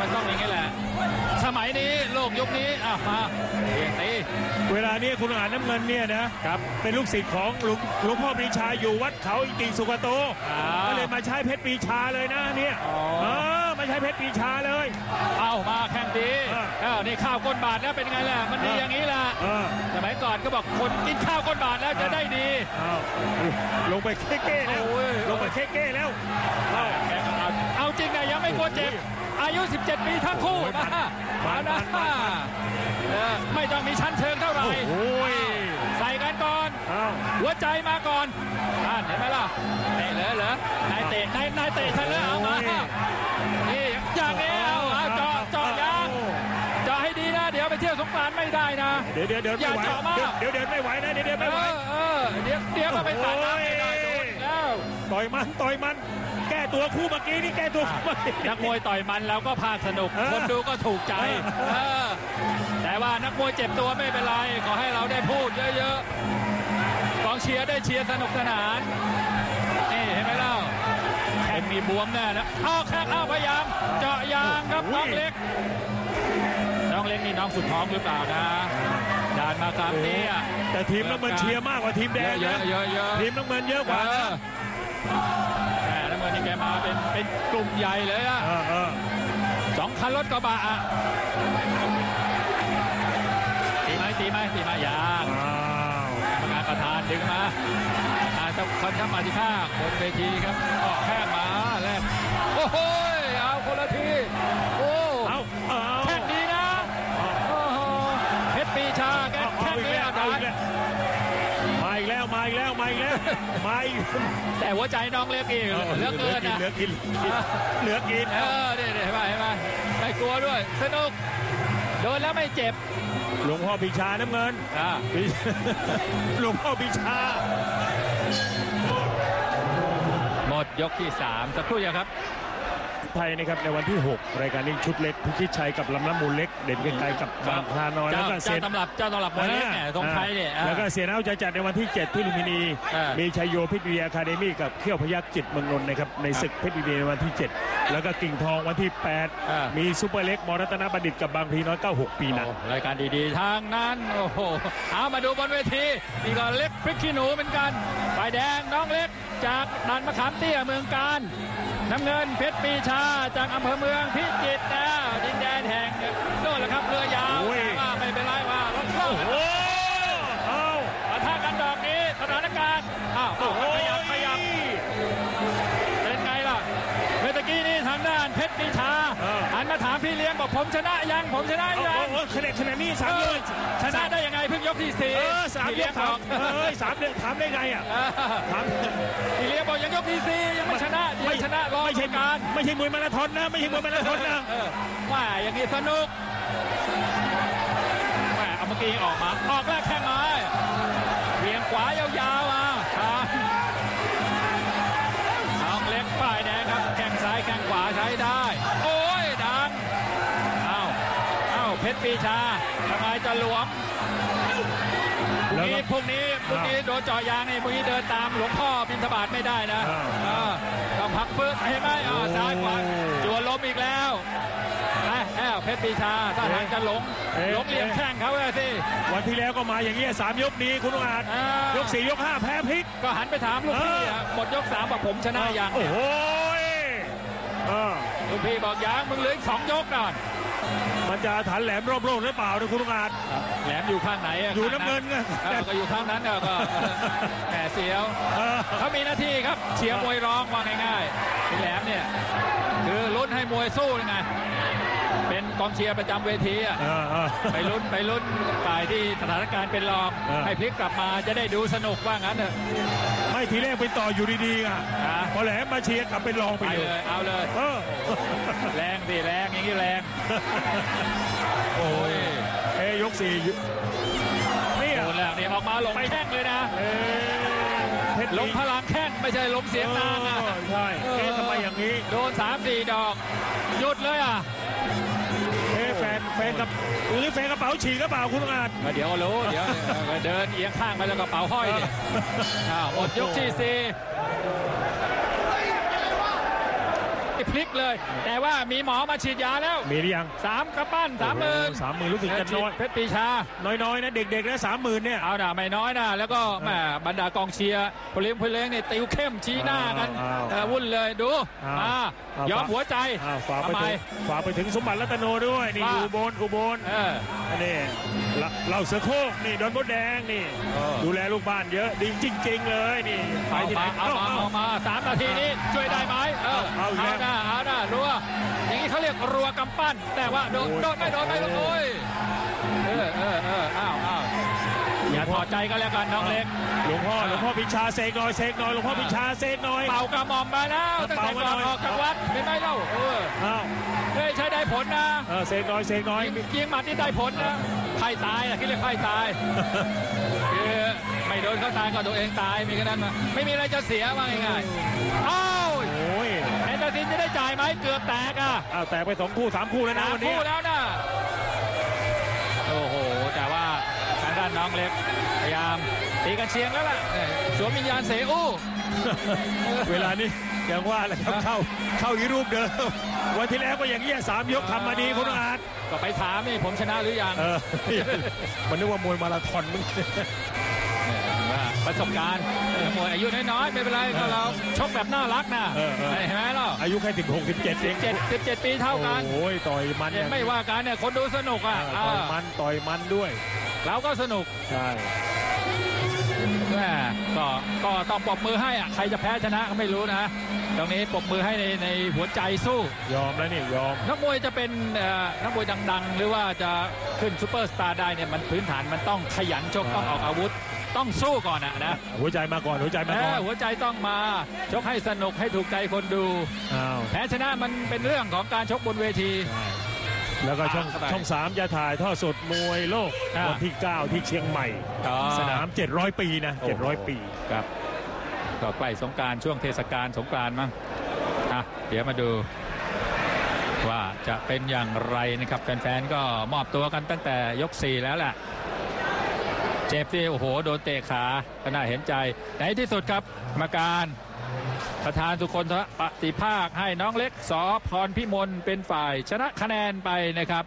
มันต้องอย่างนี้แหละสมัยนี้โลกยุคนี้มาตีเวลานี้คุณอาจน้ำเงินเนี่ยนะครับเป็นลูกศิษย์ของหลวงพ่อปรีชาอยู่วัดเขาอินทรีสุกโตก็เลยมาใช้เพชรปรีชาเลยนะเนี่ยมาใช้เพชรปรีชาเลยเอามาแข่งดีนี่ข้าวก้นบาทแล้วเป็นไงล่ะมันดีอย่างนี้ล่ะสมัยก่อน านก็บอกคนกินข้าวก้นบาทแล้วจะได้ดีลงไปเก้ๆแล้วลงไปเก้ๆแล้วเอาจริงนะยังไม่กลัวเจ็บอายุ17ปีทั้งคู่นะไม่ต้องมีชั้นเชิงเท่าไหร่ใส่กันก่อนหัวใจมาก่อนเห็นไหมล่ะเตะเลยเหรอนายเตะนายเตะฉันเลยเอามานี่อย่างนี้เอาเจาะยางเจาะให้ดีนะเดี๋ยวไปเที่ยวสงกรานต์ไม่ได้นะเดี๋ยวอย่าเจาะมากเดี๋ยวไม่ไหวนะเดี๋ยวไม่ไหวเดี๋ยวก็ไปสาดน้ำหน่อยโดนแล้วต่อยมันแก้ตัวคู่เมื่อกี้นี่แก้ตัวคู่นักมวยต่อยมันแล้วก็พาสนุกคนดูก็ถูกใจแต่ว่านักมวยเจ็บตัวไม่เป็นไรขอให้เราได้พูดเยอะๆกองเชียร์ได้เชียร์สนุกสนานนี่เห็นไหมเล่าแข่งมีบวมแน่นะเข้าพยายามเจาะยางครับน้องเล็กนี่น้องสุดท้องหรือเปล่านะด่านมาตามนี้แต่ทีมน้ำเงินเชียร์มากกว่าทีมแดงนะทีมน้ำเงินเยอะกว่านี่แกมาเป็นกลุ่มใหญ่เลยอะสองคันรถกระบะอะตีไม้ยางกรรมการประธานดึงมาทุกคนทั้งมาที่ข้างบนเวทีครับออกแข้งมาแล้วโอ้โหเอาคนละทีโอ้แข้งดีนะเพชรปีชาแข้งดีอาจารย์มาอีกแล้วไม่แต่หัวใจน้องเลือกกินเลือกเกินนะเลือกกินเดี๋ยวเห็นไหมไม่กลัวด้วยสนุกโดนแล้วไม่เจ็บหลวงพ่อปีชาน้ำเงินหลวงพ่อปีชาหมดยกที่3สักครู่เดียวครับไทยนะครับในวันที่6รายการนี้ชุดเล็กพิชิตชัยกับลำละมูลเล็กเด่นไกลกับบางพลาน้อยแล้วก็เซียนเจ้าตำรับมวยแหม่ตรงไทยเนี่ยแล้วก็เซียนเอาจะจัดในวันที่7ที่ลุมพินีมีชัยโยพิทยาคาเดมี่กับเขี้ยวพยัคฆ์จิตเมืองนนท์นะครับในศึกเพชรบุรีในวันที่7แล้วก็กิ่งทองวันที่8มีซุปเปอร์เล็กมรัตนบัณฑิตกับบางพลีน้อย96ปีหนักรายการดีๆทางนั้นโอ้โหเอามาดูบนเวทีนี่ก็เล็กพริกขี้หนูเหมือนกันฝ่ายแดงน้องเล็กจากด่านมะขามเตี้ยเมืองกาญน้ำเงินเพชรปีชาจากอำเภอเมืองพิจิตรแล้วดินแดนแห่งโน่นแหละครับเรือยาวว่าไม่เป็นไรว่ารถเครื่องเอาปะทะกันดอกนี้สถานการณ์ขยับเป็นไงล่ะเมื่อกี้นี่ทางด้านเพชรปีชาหันมาถามพี่เลี้ยงบอกผมชนะยังคะแนนนี่3 ยกชนะได้ยังไงเพิ่งยกที่43 ยก3 ยกถามได้ไงอ่ะพี่เลี้ยงบอกยังยกที่4ยังไม่ชนะรอการไม่ใช่มวยมาราธอนนะว่าอย่างนี้สนุกว่าเอาเมื่อกี้ออกแรกแข้งมาเบี่ยงขวายาวๆมาน้องเล็กฝ่ายแดงครับแข้งซ้ายแข้งขวาใช้ได้โอ้ยดังเอ้าเพชรปีชาทำไมจะหลวมพวกนี้โดนจ่อยางในพวกนี้เดินตามหลวงพ่อบิณฑบาตไม่ได้นะต้องพักฟื้นเห็นไหมซ้ายขวาจั่วล้มอีกแล้วเพชรปีชาถ้าทางจะหลงเลี้ยงแข้งเขาเลยสิวันที่แล้วก็มาอย่างเงี้ย3 ยกนี้คุณอาจยก4 ยก5แพ้พลิกก็หันไปถามลูกพี่หมดยก3บอกผมชนะยังโอ้โหลูกพี่บอกยังมึงเหลืออีก2 ยกก่อนมันจะฐานแหลมรอบโลกหรือเปล่านะคุณอาจแหลมอยู่ข้างไหนอยู่น้ำเงินไงก็อยู่ข้างนั้นก็แหมเสียวเขามีหน้าที่ครับเชียร์มวยร้องว่าง่ายๆที่แหลมเนี่ยคือลุ้นให้มวยสู้ไงเป็นกองเชียร์ประจำเวทีไปลุ้นฝ่ายที่สถานการณ์เป็นรองให้พลิกกลับมาจะได้ดูสนุกว่างั้นเถอะไม่ทีแรกไปต่ออยู่ดีๆอ่ะพอแหลมมาเชียร์กลับเป็นรองไปเลยเอาเลยแรงอย่างนี้แรงโอ้ยยก4นี่โดนแล้วนี่ออกมาลงแข้งเลยนะลงพลังแข้งไม่ใช่ลงเสียงนานนะใช่ทำไมอย่างนี้โดน 3-4 ดอกหยุดเลยอ่ะแฟนกับหรือแฟนกระเป๋าฉีกกระเป๋าคุณอาจเดี๋ยวรู้เดี๋ยวเดินเอียงข้างไปแล้วกระเป๋าห้อยเนี่ยอดยกที่4พลิกเลยแต่ว่ามีหมอมาฉีดยาแล้วมีหรือยัง3 กระปั้น 30,000รู้สึกจะน้อยเพชรปีชาน้อยนะเด็กๆนะ30,000เนี่ยเอาหน่าไม่น้อยนะแล้วก็แหมบรรดากองเชียร์พลเลี้ยงเนี่ยติวเข้มชี้หน้ากันวุ่นเลยดูยอมหัวใจฝากไปถึงสมบัติรัตโนด้วยนี่อุบลนี่ เราเสือโคกนี่โดนมดแดงนี่ดูแลลูกบ้านเยอะดีจริงๆเลยนี่ไปที่ไหนเอามา3นาทีนี้ช่วยได้ไหมเอาหน้ารัวอย่างนี้เขาเรียกรัวกำปั้นแต่ว่าโดนไม่โอ้ยอ้าวอย่าถอดใจก็แล้วกันน้องเล็กหลวงพ่อพิชาเสกหน่อยหลวงพ่อพิชาเสกหน่อยเป่ากระหม่อมมาแล้วตั้งแต่ก่อนออกจากวัดไม่ได้เล่าเฮ้ยใช้ได้ผลนะเสกหน่อยยิงหมัดนี่ได้ผลนะใครตายล่ะคิดเลยใครตายคือไม่โดนเขาตายก็ตัวเองตายมีแค่นั้นไม่มีอะไรจะเสียว่าง่ายๆอ้าวโอ้ยเอ็นตาซินจะได้จ่ายไหมเกือบแตกอ่ะแตกไป2คู่3คู่แล้วนะวันนี้คู่แล้วนะโอ้โหแต่ว่าทางด้านน้องเล็กพยายามตีกันเชียงแล้วล่ะสวมวิญญาณเสอู้เวลานี้อย่างว่าเลยครับเข้าอีรูปเดิมวันที่แล้วก็อย่างนี้3ยกทำมาดีคุณอาจก็ไปถามนี่ผมชนะหรือยังมันนึกว่ามวยมาราธอนมึงประสบการณ์มวยอายุน้อยๆไม่เป็นไรก็เราชกแบบน่ารักนะเห็นไหมล่ะอายุแค่ถึง67เอง17ปีเท่ากันโอ้ยต่อยมันไม่ว่ากันเนี่ยคนดูสนุกอ่ะต่อยมันด้วยเราก็สนุกใช่ก็ต้องปรบมือให้อ่ะใครจะแพ้ชนะก็ไม่รู้นะตรงนี้ปรบมือให้ในหัวใจสู้ยอมแล้วนี่ยอมนักมวยจะเป็นนักมวยดังๆหรือว่าจะขึ้นซูเปอร์สตาร์ได้เนี่ยมันพื้นฐานมันต้องขยันชกต้องออกอาวุธต้องสู้ก่อนนะหัวใจมาก่อนหัวใจต้องมาชกให้สนุกให้ถูกใจคนดูแพ้ชนะมันเป็นเรื่องของการชกบนเวทีแล้วก็ช่อง3จะถ่ายทอดสดมวยโลกวันที่9ที่เชียงใหม่สนาม700ปีนะ700ปีครับก็ใกล้สงกรานต์ช่วงเทศกาลสงกรานต์มั้งเดี๋ยวมาดูว่าจะเป็นอย่างไรนะครับแฟนๆก็มอบตัวกันตั้งแต่ยก4แล้วแหละเจ็บที่โอ้โหโดนเตะขาก็น่าเห็นใจในที่สุดครับกรรมการประธานสุคนทะปฏิภาคให้น้องเล็กส.พรพิมลเป็นฝ่ายชนะคะแนนไปนะครับ